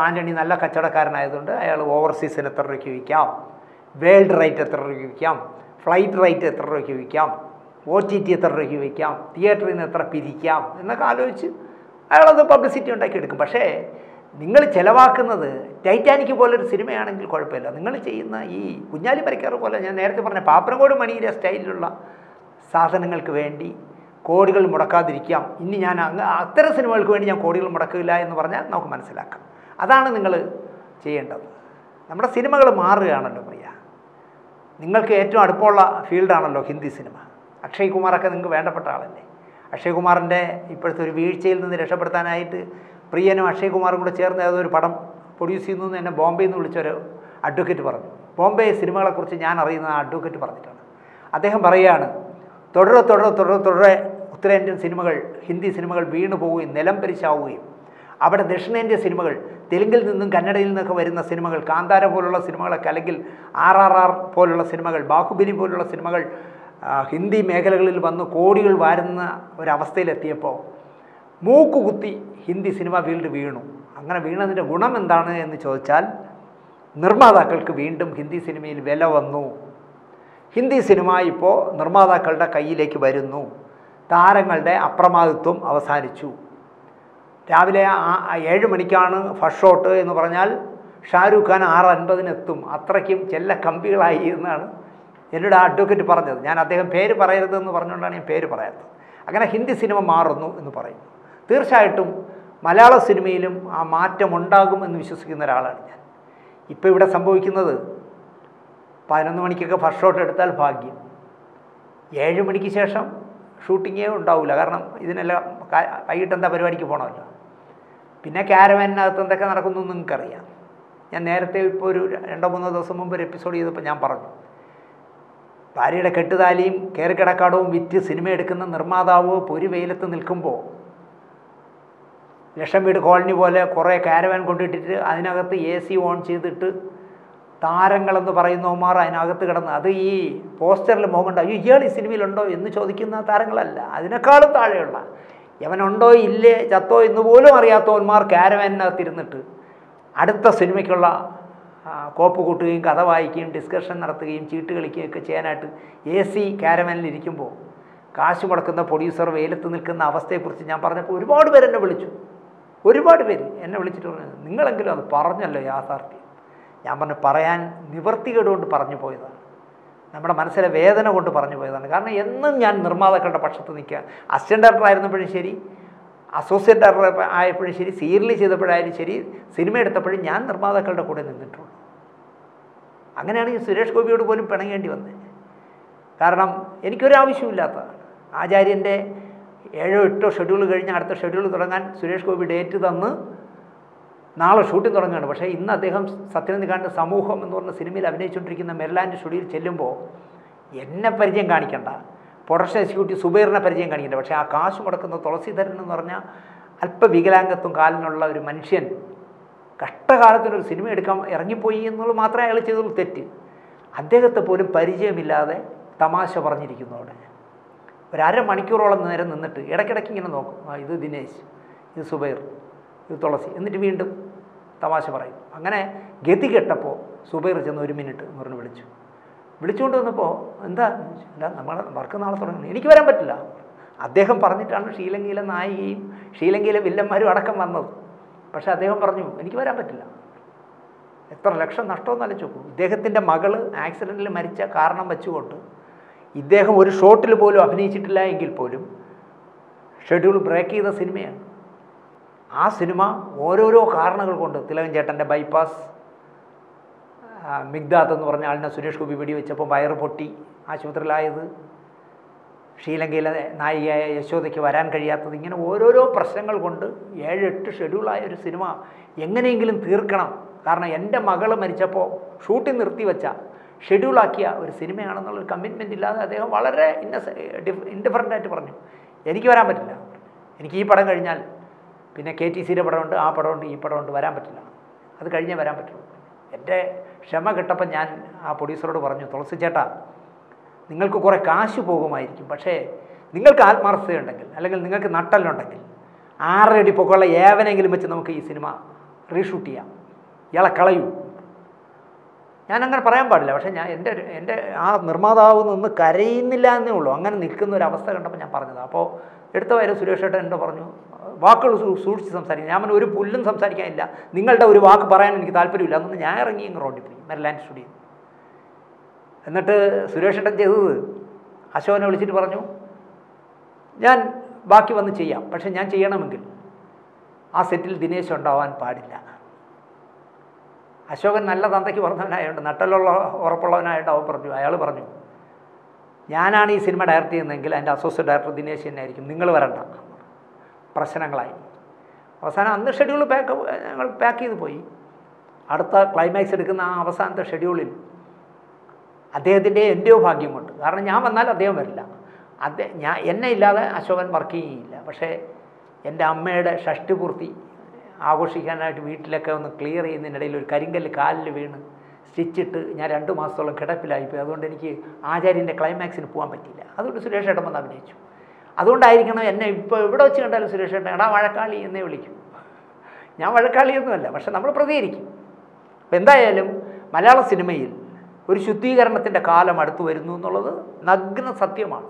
ആന്റണി നല്ല കച്ചവടക്കാരനായതുകൊണ്ട് അയാൾ ഓവർസീസിന് എത്ര രൂപയ്ക്ക് വിൽക്കാം, വേൾഡ് റേറ്റ് എത്ര രൂപയ്ക്ക് വിൽക്കാം, ഫ്ലൈറ്റ് റേറ്റ് എത്ര രൂപയ്ക്ക് വിൽക്കാം, ഒ ടി ടി എത്ര രൂപയ്ക്ക് വിൽക്കാം, തിയേറ്ററിൽ നിന്ന് എത്ര പിരിക്കാം എന്നൊക്കെ ആലോചിച്ച് അയാളത് പബ്ലിസിറ്റി ഉണ്ടാക്കിയെടുക്കും. പക്ഷേ നിങ്ങൾ ചിലവാക്കുന്നത് ടൈറ്റാനിക് പോലൊരു സിനിമയാണെങ്കിൽ കുഴപ്പമില്ല. നിങ്ങൾ ചെയ്യുന്ന ഈ കുഞ്ഞാലി മരക്കാർ പോലെ, ഞാൻ നേരത്തെ പറഞ്ഞ പാപ്പനംകോട് മണിയുടെ സ്റ്റൈലിലുള്ള സാധനങ്ങൾക്ക് വേണ്ടി കോടികൾ മുടക്കാതിരിക്കാം. ഇനി ഞാൻ അങ്ങ് അത്തരം സിനിമകൾക്ക് വേണ്ടി ഞാൻ കോടികൾ മുടക്കില്ല എന്ന് പറഞ്ഞാൽ നമുക്ക് മനസ്സിലാക്കാം. അതാണ് നിങ്ങൾ ചെയ്യേണ്ടത്. നമ്മുടെ സിനിമകൾ മാറുകയാണല്ലോ പ്രിയ. നിങ്ങൾക്ക് ഏറ്റവും അടുപ്പമുള്ള ഫീൽഡാണല്ലോ ഹിന്ദി സിനിമ. അക്ഷയ് കുമാറൊക്കെ നിങ്ങൾക്ക് വേണ്ടപ്പെട്ട ആളല്ലേ. അക്ഷയ് കുമാറിൻ്റെ ഇപ്പോഴത്തെ ഒരു വീഴ്ചയിൽ നിന്ന് രക്ഷപ്പെടുത്താനായിട്ട് പ്രിയനും അക്ഷയ് കുമാറും കൂടെ ചേർന്ന് ഏതൊരു പടം പ്രൊഡ്യൂസ് ചെയ്യുന്നു എന്നെ ബോംബെയിൽ നിന്ന് വിളിച്ചൊരു അഡ്വക്കേറ്റ് പറഞ്ഞു. ബോംബെ സിനിമകളെക്കുറിച്ച് ഞാൻ അറിയുന്ന ആ അഡ്വക്കേറ്റ് പറഞ്ഞിട്ടാണ്. അദ്ദേഹം പറയുകയാണ്, തുടരെ തുടരെ തുടരെ തുടരെ ഉത്തരേന്ത്യൻ സിനിമകൾ, ഹിന്ദി സിനിമകൾ വീണു പോവുകയും നിലം പരിശാവുകയും, അവിടെ ദക്ഷിണേന്ത്യൻ സിനിമകൾ തെലുങ്കിൽ നിന്നും കന്നഡയിൽ നിന്നൊക്കെ വരുന്ന സിനിമകൾ, കാന്താര പോലുള്ള സിനിമകളൊക്കെ, അല്ലെങ്കിൽ ആർ ആർ ആർ പോലുള്ള സിനിമകൾ, ബാഹുബലി പോലുള്ള സിനിമകൾ ഹിന്ദി മേഖലകളിൽ വന്ന് കോടികൾ വാരുന്ന ഒരവസ്ഥയിലെത്തിയപ്പോൾ മൂക്കുകുത്തി ഹിന്ദി സിനിമ ഫീൽഡ് വീണു. അങ്ങനെ വീണതിൻ്റെ ഗുണം എന്താണ് എന്ന് ചോദിച്ചാൽ, നിർമ്മാതാക്കൾക്ക് വീണ്ടും ഹിന്ദി സിനിമയിൽ വില വന്നു. ഹിന്ദി സിനിമ ഇപ്പോൾ നിർമ്മാതാക്കളുടെ കയ്യിലേക്ക് വരുന്നു. താരങ്ങളുടെ അപ്രമാദിത്വം അവസാനിച്ചു. രാവിലെ ഏഴ് മണിക്കാണ് ഫസ്റ്റ് ഷോട്ട് എന്ന് പറഞ്ഞാൽ ഷാരൂഖ് ഖാൻ ആറ് അൻപതിനെത്തും. അത്രയ്ക്കും ചെല്ല കമ്പികളായി എന്നാണ് എന്നോട് ആ അഡ്വക്കേറ്റ് പറഞ്ഞത്. ഞാൻ അദ്ദേഹം പേര് പറയരുതെന്ന് പറഞ്ഞുകൊണ്ടാണ് ഞാൻ പേര് പറയാത്തത്. അങ്ങനെ ഹിന്ദി സിനിമ മാറുന്നു എന്ന് പറയും. തീർച്ചയായിട്ടും മലയാള സിനിമയിലും ആ മാറ്റമുണ്ടാകും എന്ന് വിശ്വസിക്കുന്ന ഒരാളാണ് ഞാൻ. ഇപ്പോൾ ഇവിടെ സംഭവിക്കുന്നത്, പതിനൊന്ന് മണിക്കൊക്കെ ഫസ്റ്റ് ഷോട്ട് എടുത്താൽ ഭാഗ്യം, ഏഴ് മണിക്ക് ശേഷം ഷൂട്ടിങ്ങേ ഉണ്ടാവില്ല. കാരണം ഇതിനെല്ലാം വൈകിട്ട് എന്താ പരിപാടിക്ക് പോകണമല്ലോ. പിന്നെ ക്യാരവാനിനകത്ത് എന്തൊക്കെ നടക്കുന്നു നിങ്ങൾക്കറിയാം. ഞാൻ നേരത്തെ ഇപ്പോൾ ഒരു രണ്ടോ മൂന്നോ ദിവസം മുമ്പ് ഒരു എപ്പിസോഡ് ചെയ്തപ്പോൾ ഞാൻ പറഞ്ഞു, ഭാര്യയുടെ കെട്ടുതാലിയും കയറിക്കിടക്കാടവും വിറ്റ് സിനിമ എടുക്കുന്ന നിർമ്മാതാവ് പൊരി വെയിലത്ത് നിൽക്കുമ്പോൾ, ലക്ഷം വീട് കോളനി പോലെ കുറേ കാരവാൻ കൊണ്ടിട്ടിട്ട് അതിനകത്ത് എ സി ഓൺ ചെയ്തിട്ട് താരങ്ങളെന്ന് പറയുന്നവന്മാർ അതിനകത്ത് കിടന്ന്, അത് ഈ പോസ്റ്ററിൽ മോഹമുണ്ടാകും, അയ്യോ ഇയാൾ ഈ സിനിമയിലുണ്ടോ എന്ന് ചോദിക്കുന്ന താരങ്ങളല്ല, അതിനേക്കാളും താഴെയുള്ള യവനുണ്ടോ ഇല്ലേ ചത്തോ എന്ന് പോലും അറിയാത്തവന്മാർ കാരവാനിനകത്ത് ഇരുന്നിട്ട് അടുത്ത സിനിമയ്ക്കുള്ള കോപ്പ് കൂട്ടുകയും കഥ വായിക്കുകയും ഡിസ്കഷൻ നടത്തുകയും ചീട്ട് കളിക്കുകയും ഒക്കെ ചെയ്യാനായിട്ട് എ സി കാരവാനിലിരിക്കുമ്പോൾ കാശ് മുടക്കുന്ന പ്രൊഡ്യൂസർ വെയിലത്ത് നിൽക്കുന്ന അവസ്ഥയെക്കുറിച്ച് ഞാൻ പറഞ്ഞപ്പോൾ ഒരുപാട് പേര് എന്നെ വിളിച്ചു ഒരുപാട് പേര് എന്നെ വിളിച്ചിട്ട് പറഞ്ഞു നിങ്ങളെങ്കിലും അത് പറഞ്ഞല്ലോ യാഥാർത്ഥ്യം. ഞാൻ പറഞ്ഞു പറയാൻ നിവർത്തികേടുകൊണ്ട് പറഞ്ഞു പോയതാണ്, നമ്മുടെ മനസ്സിലെ വേദന കൊണ്ട് പറഞ്ഞു പോയതാണ്. കാരണം എന്നും ഞാൻ നിർമ്മാതാക്കളുടെ പക്ഷത്ത് നിൽക്കുക, അസിസ്റ്റൻ്റ് ഡയറക്ടർ ആയിരുന്നപ്പോഴും ശരി, അസോസിയേറ്റ് ഡയറക്ടർ ആയപ്പോഴും ശരി, സീരിയൽ ചെയ്തപ്പോഴായാലും ശരി, സിനിമ എടുത്തപ്പോഴും ഞാൻ നിർമ്മാതാക്കളുടെ കൂടെ നിന്നിട്ടുള്ളൂ. അങ്ങനെയാണെങ്കിൽ സുരേഷ് ഗോപിയോട് പോലും പിണങ്ങേണ്ടി വന്നത്, കാരണം എനിക്കൊരാവശ്യമില്ലാത്ത ആചാര്യൻ്റെ ഏഴോ എട്ടോ ഷെഡ്യൂൾ കഴിഞ്ഞ് അടുത്ത ഷെഡ്യൂൾ തുടങ്ങാൻ സുരേഷ് ഗോപി ഡേറ്റ് തന്ന് നാളെ ഷൂട്ടിംഗ് തുടങ്ങുകയാണ്. പക്ഷേ ഇന്ന് അദ്ദേഹം സത്യനിധികാണ്ട് സമൂഹം എന്ന് പറഞ്ഞ സിനിമയിൽ അഭിനയിച്ചുകൊണ്ടിരിക്കുന്ന മെർലാൻഡ് സ്റ്റുഡിയോയിൽ ചെല്ലുമ്പോൾ എന്നെ പരിചയം കാണിക്കേണ്ട, പ്രൊഡക്ഷൻ എക്സിക്യൂട്ടീവ് സുബൈറിനെ പരിചയം കാണിക്കേണ്ട, പക്ഷേ ആ കാശ് മുടക്കുന്ന തുളസീധരൻ എന്ന് പറഞ്ഞാൽ അല്പവികലാംഗത്വം കാലിനുള്ള ഒരു മനുഷ്യൻ കഷ്ടകാലത്തിനൊരു സിനിമ എടുക്കാൻ ഇറങ്ങിപ്പോയി എന്നുള്ളത് മാത്രമേ അയാൾ ചെയ്തുള്ളൂ തെറ്റ്. അദ്ദേഹത്തെ പോലും പരിചയമില്ലാതെ തമാശ പറഞ്ഞിരിക്കുന്നു. അവിടെ ഒരു അരമണിക്കൂറോളം നേരം നിന്നിട്ട് ഇടയ്ക്കിടയ്ക്ക് ഇങ്ങനെ നോക്കും, ഇത് ദിനേശ്, ഇത് സുബൈർ, ഇത് തുളസി, എന്നിട്ട് വീണ്ടും തമാശ പറയും. അങ്ങനെ ഗതി കെട്ടപ്പോൾ സുബൈർ ചെന്ന് ഒരു മിനിറ്റ് എന്ന് പറഞ്ഞ് വിളിച്ചു വിളിച്ചുകൊണ്ട് വന്നപ്പോൾ എന്താ അല്ല നമ്മളെ വർക്ക് നാളെ തുടങ്ങണം, എനിക്ക് വരാൻ പറ്റില്ല. അദ്ദേഹം പറഞ്ഞിട്ടാണ് ശ്രീലങ്കയിലെ നായികയും ശ്രീലങ്കയിലെ വില്ലന്മാരും അടക്കം വന്നത്. പക്ഷേ അദ്ദേഹം പറഞ്ഞു എനിക്ക് വരാൻ പറ്റില്ല. എത്ര ലക്ഷം നഷ്ടമെന്ന് ആലോചിച്ചു. ഇദ്ദേഹത്തിൻ്റെ മകൾ ആക്സിഡൻറ്റിൽ മരിച്ച കാരണം വെച്ചുകൊണ്ട് ഇദ്ദേഹം ഒരു ഷോട്ടിൽ പോലും അഭിനയിച്ചിട്ടില്ല എങ്കിൽ പോലും ഷെഡ്യൂൾ ബ്രേക്ക് ചെയ്ത സിനിമയാണ് ആ സിനിമ. ഓരോരോ കാരണങ്ങൾ കൊണ്ട് തിലകൻ ചേട്ടൻ്റെ ബൈപ്പാസ്, മിഗ്ദാത്ത് എന്ന് പറഞ്ഞ ആളിനെ സുരേഷ് ഗോപി വെടിവെച്ചപ്പോൾ വയറ് പൊട്ടി ആശുപത്രിയിലായത്, ശ്രീലങ്കയിലെ നായികയായ യശോദയ്ക്ക് വരാൻ കഴിയാത്തത്, ഇങ്ങനെ ഓരോരോ പ്രശ്നങ്ങൾ കൊണ്ട് ഏഴ് എട്ട് ഷെഡ്യൂളായ ഒരു സിനിമ എങ്ങനെയെങ്കിലും തീർക്കണം. കാരണം എൻ്റെ മകൾ മരിച്ചപ്പോൾ ഷൂട്ടിംഗ് നിർത്തിവെച്ച ഷെഡ്യൂളാക്കിയ ഒരു സിനിമയാണെന്നുള്ളൊരു കമ്മിറ്റ്മെൻ്റ് ഇല്ലാതെ അദ്ദേഹം വളരെ ഇന്നസെ ഇൻഡിഫറൻ്റായിട്ട് പറഞ്ഞു എനിക്ക് വരാൻ പറ്റില്ല, എനിക്ക് ഈ പടം കഴിഞ്ഞാൽ പിന്നെ കെ ടി സിയുടെ പടമുണ്ട്, ആ പടമുണ്ട്, ഈ പടമുണ്ട്, വരാൻ പറ്റില്ല, അത് കഴിഞ്ഞേ വരാൻ പറ്റുള്ളൂ. എൻ്റെ ക്ഷമ കിട്ടപ്പം ഞാൻ ആ പ്രൊഡ്യൂസറോട് പറഞ്ഞു, തുളസി ചേട്ടാ നിങ്ങൾക്ക് കുറേ കാശ് പോകുമായിരിക്കും, പക്ഷേ നിങ്ങൾക്ക് ആത്മാർത്ഥതയുണ്ടെങ്കിൽ അല്ലെങ്കിൽ നിങ്ങൾക്ക് നട്ടലുണ്ടെങ്കിൽ ആറടി പൊക്കമുള്ള ഏവനെങ്കിലും വെച്ച് നമുക്ക് ഈ സിനിമ റീഷൂട്ട് ചെയ്യാം, ഇയാളെ കളയൂ. ഞാനങ്ങനെ പറയാൻ പാടില്ല, പക്ഷേ ഞാൻ എൻ്റെ എൻ്റെ ആ നിർമ്മാതാവ് നിന്ന് കരയുന്നില്ല എന്നേ ഉള്ളൂ. അങ്ങനെ നിൽക്കുന്ന ഒരു അവസ്ഥ കണ്ടപ്പോൾ ഞാൻ പറഞ്ഞത്. അപ്പോൾ എടുത്ത വരെ സുരേഷ് ചേട്ടൻ എന്നോട് പറഞ്ഞു വാക്കുകൾ സൂക്ഷിച്ച് സംസാരിക്കും. ഞാൻ ഒരു പുല്ലും സംസാരിക്കാനില്ല, നിങ്ങളുടെ ഒരു വാക്ക് പറയാൻ എനിക്ക് താല്പര്യമില്ല എന്നൊന്ന് ഞാൻ ഇറങ്ങി ഇങ്ങ് റോഡിൽ പോയി മെർലാൻഡ് സ്റ്റുഡിയോ. എന്നിട്ട് സുരേഷ് ചേട്ടൻ ചെയ്തത് അശോകനെ വിളിച്ചിട്ട് പറഞ്ഞു ഞാൻ ബാക്കി വന്ന് ചെയ്യാം, പക്ഷേ ഞാൻ ചെയ്യണമെങ്കിൽ ആ സെറ്റിൽ ദിനേശ് ഉണ്ടാവാൻ പാടില്ല. അശോകൻ നല്ല തന്തയ്ക്ക് പറഞ്ഞവനായതുകൊണ്ട് നട്ടലുള്ള ഉറപ്പുള്ളവനായിട്ട് അവൻ പറഞ്ഞു, അയാൾ പറഞ്ഞു ഞാനാണ് ഈ സിനിമ ഡയറക്റ്റ് ചെയ്യുന്നതെങ്കിൽ അതിൻ്റെ അസോസിയേറ്റ് ഡയറക്ടർ ദിനേശ് തന്നെ ആയിരിക്കും, നിങ്ങൾ വരണ്ട. പ്രശ്നങ്ങളായി അവസാനം അന്ന് ഷെഡ്യൂൾ പാക്ക് ഞങ്ങൾ പാക്ക് ചെയ്ത് പോയി. അടുത്ത ക്ലൈമാക്സ് എടുക്കുന്ന ആ അവസാനത്തെ ഷെഡ്യൂളിൽ അദ്ദേഹത്തിൻ്റെ എൻ്റെയോ ഭാഗ്യം കൊണ്ട്, കാരണം ഞാൻ വന്നാൽ അദ്ദേഹം വരില്ല, അദ്ദേഹം ഞാൻ എന്നെ ഇല്ലാതെ അശോകൻ വർക്ക് ചെയ്യില്ല. പക്ഷേ എൻ്റെ അമ്മയുടെ ഷഷ്ടിപൂർത്തി ആഘോഷിക്കാനായിട്ട് വീട്ടിലൊക്കെ ഒന്ന് ക്ലിയർ ചെയ്യുന്നതിനിടയിൽ ഒരു കരിങ്കല്ല് കാലിൽ വീണ് സ്റ്റിച്ചിട്ട് ഞാൻ രണ്ട് മാസത്തോളം കിടപ്പിലായിപ്പോയി. അതുകൊണ്ട് എനിക്ക് ആചാര്യൻ്റെ ക്ലൈമാക്സിന് പോകാൻ പറ്റിയില്ല. അതുകൊണ്ട് സുരേഷ് ചേട്ടൻ വന്ന് അഭിനയിച്ചു. അതുകൊണ്ടായിരിക്കണം എന്നെ ഇപ്പോൾ എവിടെ വെച്ച് കണ്ടാലും സുരേഷ് ചേട്ടൻ എടാ വഴക്കാളി എന്നേ വിളിക്കും. ഞാൻ വഴക്കാളിയൊന്നുമല്ല, പക്ഷെ നമ്മൾ പ്രതികരിക്കും. അപ്പോൾ എന്തായാലും മലയാള സിനിമയിൽ ഒരു ശുദ്ധീകരണത്തിൻ്റെ കാലം അടുത്ത് വരുന്നു എന്നുള്ളത് നഗ്ന സത്യമാണ്.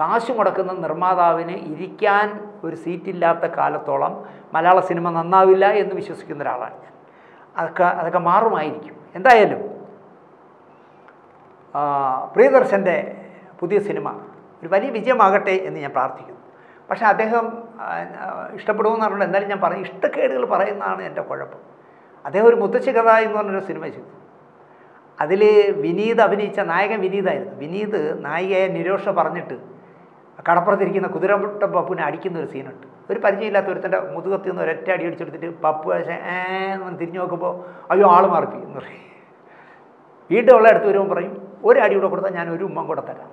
കാശ് മുടക്കുന്ന നിർമ്മാതാവിന് ഇരിക്കാൻ ഒരു സീറ്റില്ലാത്ത കാലത്തോളം മലയാള സിനിമ നന്നാവില്ല എന്ന് വിശ്വസിക്കുന്ന ഒരാളാണ് ഞാൻ. അതൊക്കെ അതൊക്കെ മാറുമായിരിക്കും. എന്തായാലും പ്രിയദർശൻ്റെ പുതിയ സിനിമ ഒരു വലിയ വിജയമാകട്ടെ എന്ന് ഞാൻ പ്രാർത്ഥിക്കുന്നു. പക്ഷേ അദ്ദേഹം ഇഷ്ടപ്പെടുമെന്ന് പറഞ്ഞാൽ എന്തായാലും ഞാൻ പറയും, ഇഷ്ടക്കേടുകൾ പറയുന്നതാണ് എൻ്റെ കുഴപ്പം. അദ്ദേഹം ഒരു മുത്തശ്ശി കഥ എന്ന് പറഞ്ഞൊരു സിനിമ ചെയ്തു. അതിൽ വിനീത് അഭിനയിച്ച നായകൻ വിനീതായിരുന്നു. വിനീത് നായികയെ നിരോഷ പറഞ്ഞിട്ട് കടപ്പുറത്തിരിക്കുന്ന കുതിരമുട്ട പപ്പുവിനെ അടിക്കുന്ന ഒരു സീനുണ്ട്. ഒരു പരിചയമില്ലാത്ത ഒരുത്തൻ്റെ മുതുകത്തിൽ നിന്ന് ഒരൊറ്റ അടി അടിച്ചെടുത്തിട്ട് പപ്പു പക്ഷേ ഏന്ന് തിരിഞ്ഞു നോക്കുമ്പോൾ അയ്യോ ആൾ മാർപ്പി എന്ന് പറയും. വീണ്ടുള്ള അടുത്ത് വരുമ്പോൾ പറയും ഒരു അടി കൂടെ കൊടുത്താൽ ഞാൻ ഒരു ഉമ്മം കൂടെ തരാം.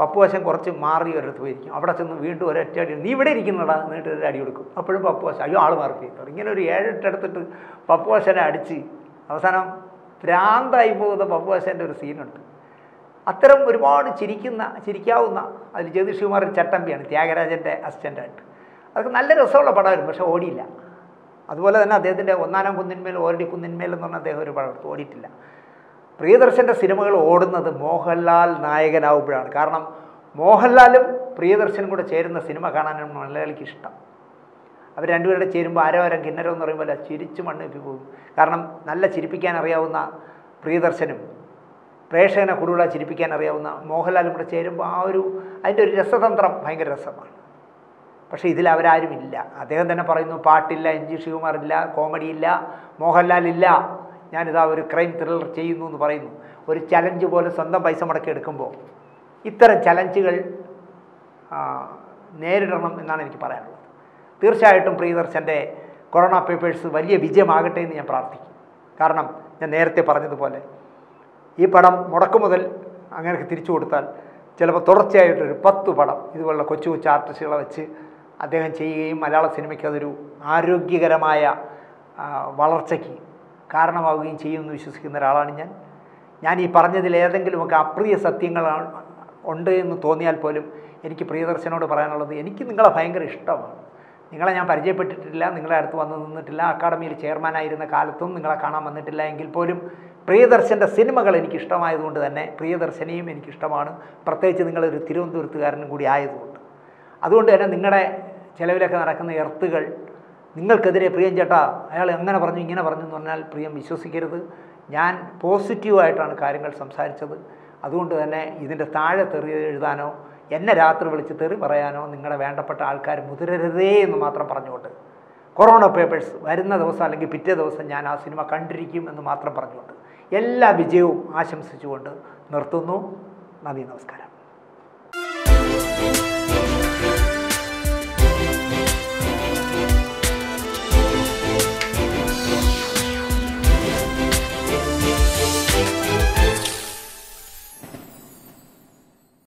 പപ്പു വശം കുറച്ച് മാറി ഒരിടത്ത് പോയിരിക്കും. അവിടെ ചെന്ന് വീണ്ടും ഒരൊറ്റ അടി, നീ ഇവിടെ ഇരിക്കുന്നടാ എന്നിട്ട് ഒരു അടി കൊടുക്കും. അപ്പോഴും പപ്പു വശം അയ്യോ ആൾ മാർപ്പി എന്ന് പറയും. ഇങ്ങനെ ഒരു ഏഴെട്ടെടുത്തിട്ട് പപ്പു വശനെ അടിച്ച് അവസാനം ഭ്രാന്തായി പോകുന്ന പപ്പു വശൻ്റെ ഒരു സീനുണ്ട്. അത്തരം ഒരുപാട് ചിരിക്കുന്ന ചിരിക്കാവുന്ന അതിൽ ജ്യോതിഷകുമാർ ചട്ടമ്പിയാണ് ത്യാഗരാജൻ്റെ അസിസ്റ്റൻ്റായിട്ട്. അതൊക്കെ നല്ല രസമുള്ള പടമായിരുന്നു, പക്ഷേ ഓടിയില്ല. അതുപോലെ തന്നെ അദ്ദേഹത്തിൻ്റെ ഒന്നാനാം കുന്നിന്മേൽ ഓരടി കുന്നിന്മേൽ എന്ന് പറഞ്ഞാൽ അദ്ദേഹം ഒരു പടം എടുത്തു, ഓടിയിട്ടില്ല. പ്രിയദർശൻ്റെ സിനിമകൾ ഓടുന്നത് മോഹൻലാൽ നായകനാവുമ്പോഴാണ്. കാരണം മോഹൻലാലും പ്രിയദർശനും കൂടെ ചേരുന്ന സിനിമ കാണാനാണ് മലയാളിക്ക് ഇഷ്ടം. അവർ രണ്ടുപേരുടെ ചേരുമ്പോൾ ആരോ ആരോ കിന്നരോ എന്ന് പറയുമ്പോൾ ചിരിച്ചു മണ്ണിപ്പി പോകും. കാരണം നല്ല ചിരിപ്പിക്കാൻ അറിയാവുന്ന പ്രിയദർശനും പ്രേക്ഷകനെ കൂടുതലായി ചിരിപ്പിക്കാൻ അറിയാവുന്ന മോഹൻലാലും കൂടെ ചേരുമ്പോൾ ആ ഒരു അതിൻ്റെ ഒരു രസതന്ത്രം ഭയങ്കര രസമാണ്. പക്ഷേ ഇതിൽ അവരാരും ഇല്ല. അദ്ദേഹം തന്നെ പറയുന്നു, പാട്ടില്ല, എൻ ജി ശ്രീകുമാറില്ല, കോമഡിയില്ല, മോഹൻലാലില്ല, ഞാനിതാ ഒരു ക്രൈം ത്രില്ലർ ചെയ്യുന്നു എന്ന് പറയുന്നു. ഒരു ചലഞ്ച് പോലെ സ്വന്തം പൈസ മുടക്കി എടുക്കുമ്പോൾ ഇത്തരം ചലഞ്ചുകൾ നേരിടണം എന്നാണ് എനിക്ക് പറയാനുള്ളത്. തീർച്ചയായിട്ടും പ്രിയദർശൻ്റെ കൊറോണ പേപ്പേഴ്സ് വലിയ വിജയമാകട്ടെ എന്ന് ഞാൻ പ്രാർത്ഥിക്കും. കാരണം ഞാൻ നേരത്തെ പറഞ്ഞതുപോലെ ഈ പടം മുടക്കു മുതൽ അങ്ങനെയൊക്കെ തിരിച്ചു കൊടുത്താൽ ചിലപ്പോൾ തുടർച്ചയായിട്ടൊരു പത്തു പടം ഇതുപോലുള്ള കൊച്ചു കൊച്ചു ആർട്ടിസ്റ്റുകളെ വെച്ച് അദ്ദേഹം ചെയ്യുകയും മലയാള സിനിമയ്ക്ക് അതൊരു ആരോഗ്യകരമായ വളർച്ചയ്ക്ക് കാരണമാവുകയും ചെയ്യുമെന്ന് വിശ്വസിക്കുന്ന ഒരാളാണ് ഞാൻ. ഞാൻ ഈ പറഞ്ഞതിൽ ഏതെങ്കിലുമൊക്കെ അപ്രിയ സത്യങ്ങളാണ് ഉണ്ട് എന്ന് തോന്നിയാൽ പോലും എനിക്ക് പ്രിയദർശനോട് പറയാനുള്ളത്, എനിക്ക് നിങ്ങളെ ഭയങ്കര ഇഷ്ടമാണ്. നിങ്ങളെ ഞാൻ പരിചയപ്പെട്ടിട്ടില്ല, നിങ്ങളെ അടുത്ത് വന്ന് നിന്നിട്ടില്ല, അക്കാഡമിയിൽ ചെയർമാനായിരുന്ന കാലത്തും നിങ്ങളെ കാണാൻ വന്നിട്ടില്ല എങ്കിൽ പോലും പ്രിയദർശൻ്റെ സിനിമകൾ എനിക്കിഷ്ടമായതുകൊണ്ട് തന്നെ പ്രിയദർശനെയും എനിക്കിഷ്ടമാണ്. പ്രത്യേകിച്ച് നിങ്ങളൊരു തിരുവനന്തപുരത്തുകാരനും കൂടി ആയതുകൊണ്ട്. അതുകൊണ്ട് തന്നെ നിങ്ങളുടെ ചിലവിലൊക്കെ നടക്കുന്ന എർത്തുകൾ നിങ്ങൾക്കെതിരെ പ്രിയം ചേട്ടാ അയാൾ അങ്ങനെ പറഞ്ഞു ഇങ്ങനെ പറഞ്ഞു എന്ന് പറഞ്ഞാൽ പ്രിയം വിശ്വസിക്കരുത്. ഞാൻ പോസിറ്റീവായിട്ടാണ് കാര്യങ്ങൾ സംസാരിച്ചത്. അതുകൊണ്ട് തന്നെ ഇതിൻ്റെ താഴെ തെറി എഴുതാനോ എന്നെ രാത്രി വിളിച്ച് തെറി പറയാനോ നിങ്ങളുടെ വേണ്ടപ്പെട്ട ആൾക്കാർ മുതിരരുതേ എന്ന് മാത്രം പറഞ്ഞുകൊണ്ട്, കൊറോണ പേപ്പേഴ്സ് വരുന്ന ദിവസം അല്ലെങ്കിൽ പിറ്റേ ദിവസം ഞാൻ ആ സിനിമ കണ്ടിരിക്കും എന്ന് മാത്രം പറഞ്ഞുകൊണ്ട് എല്ലാ വിജയവും ആശംസിച്ചുകൊണ്ട് നിർത്തുന്നു. നന്ദി, നമസ്കാരം.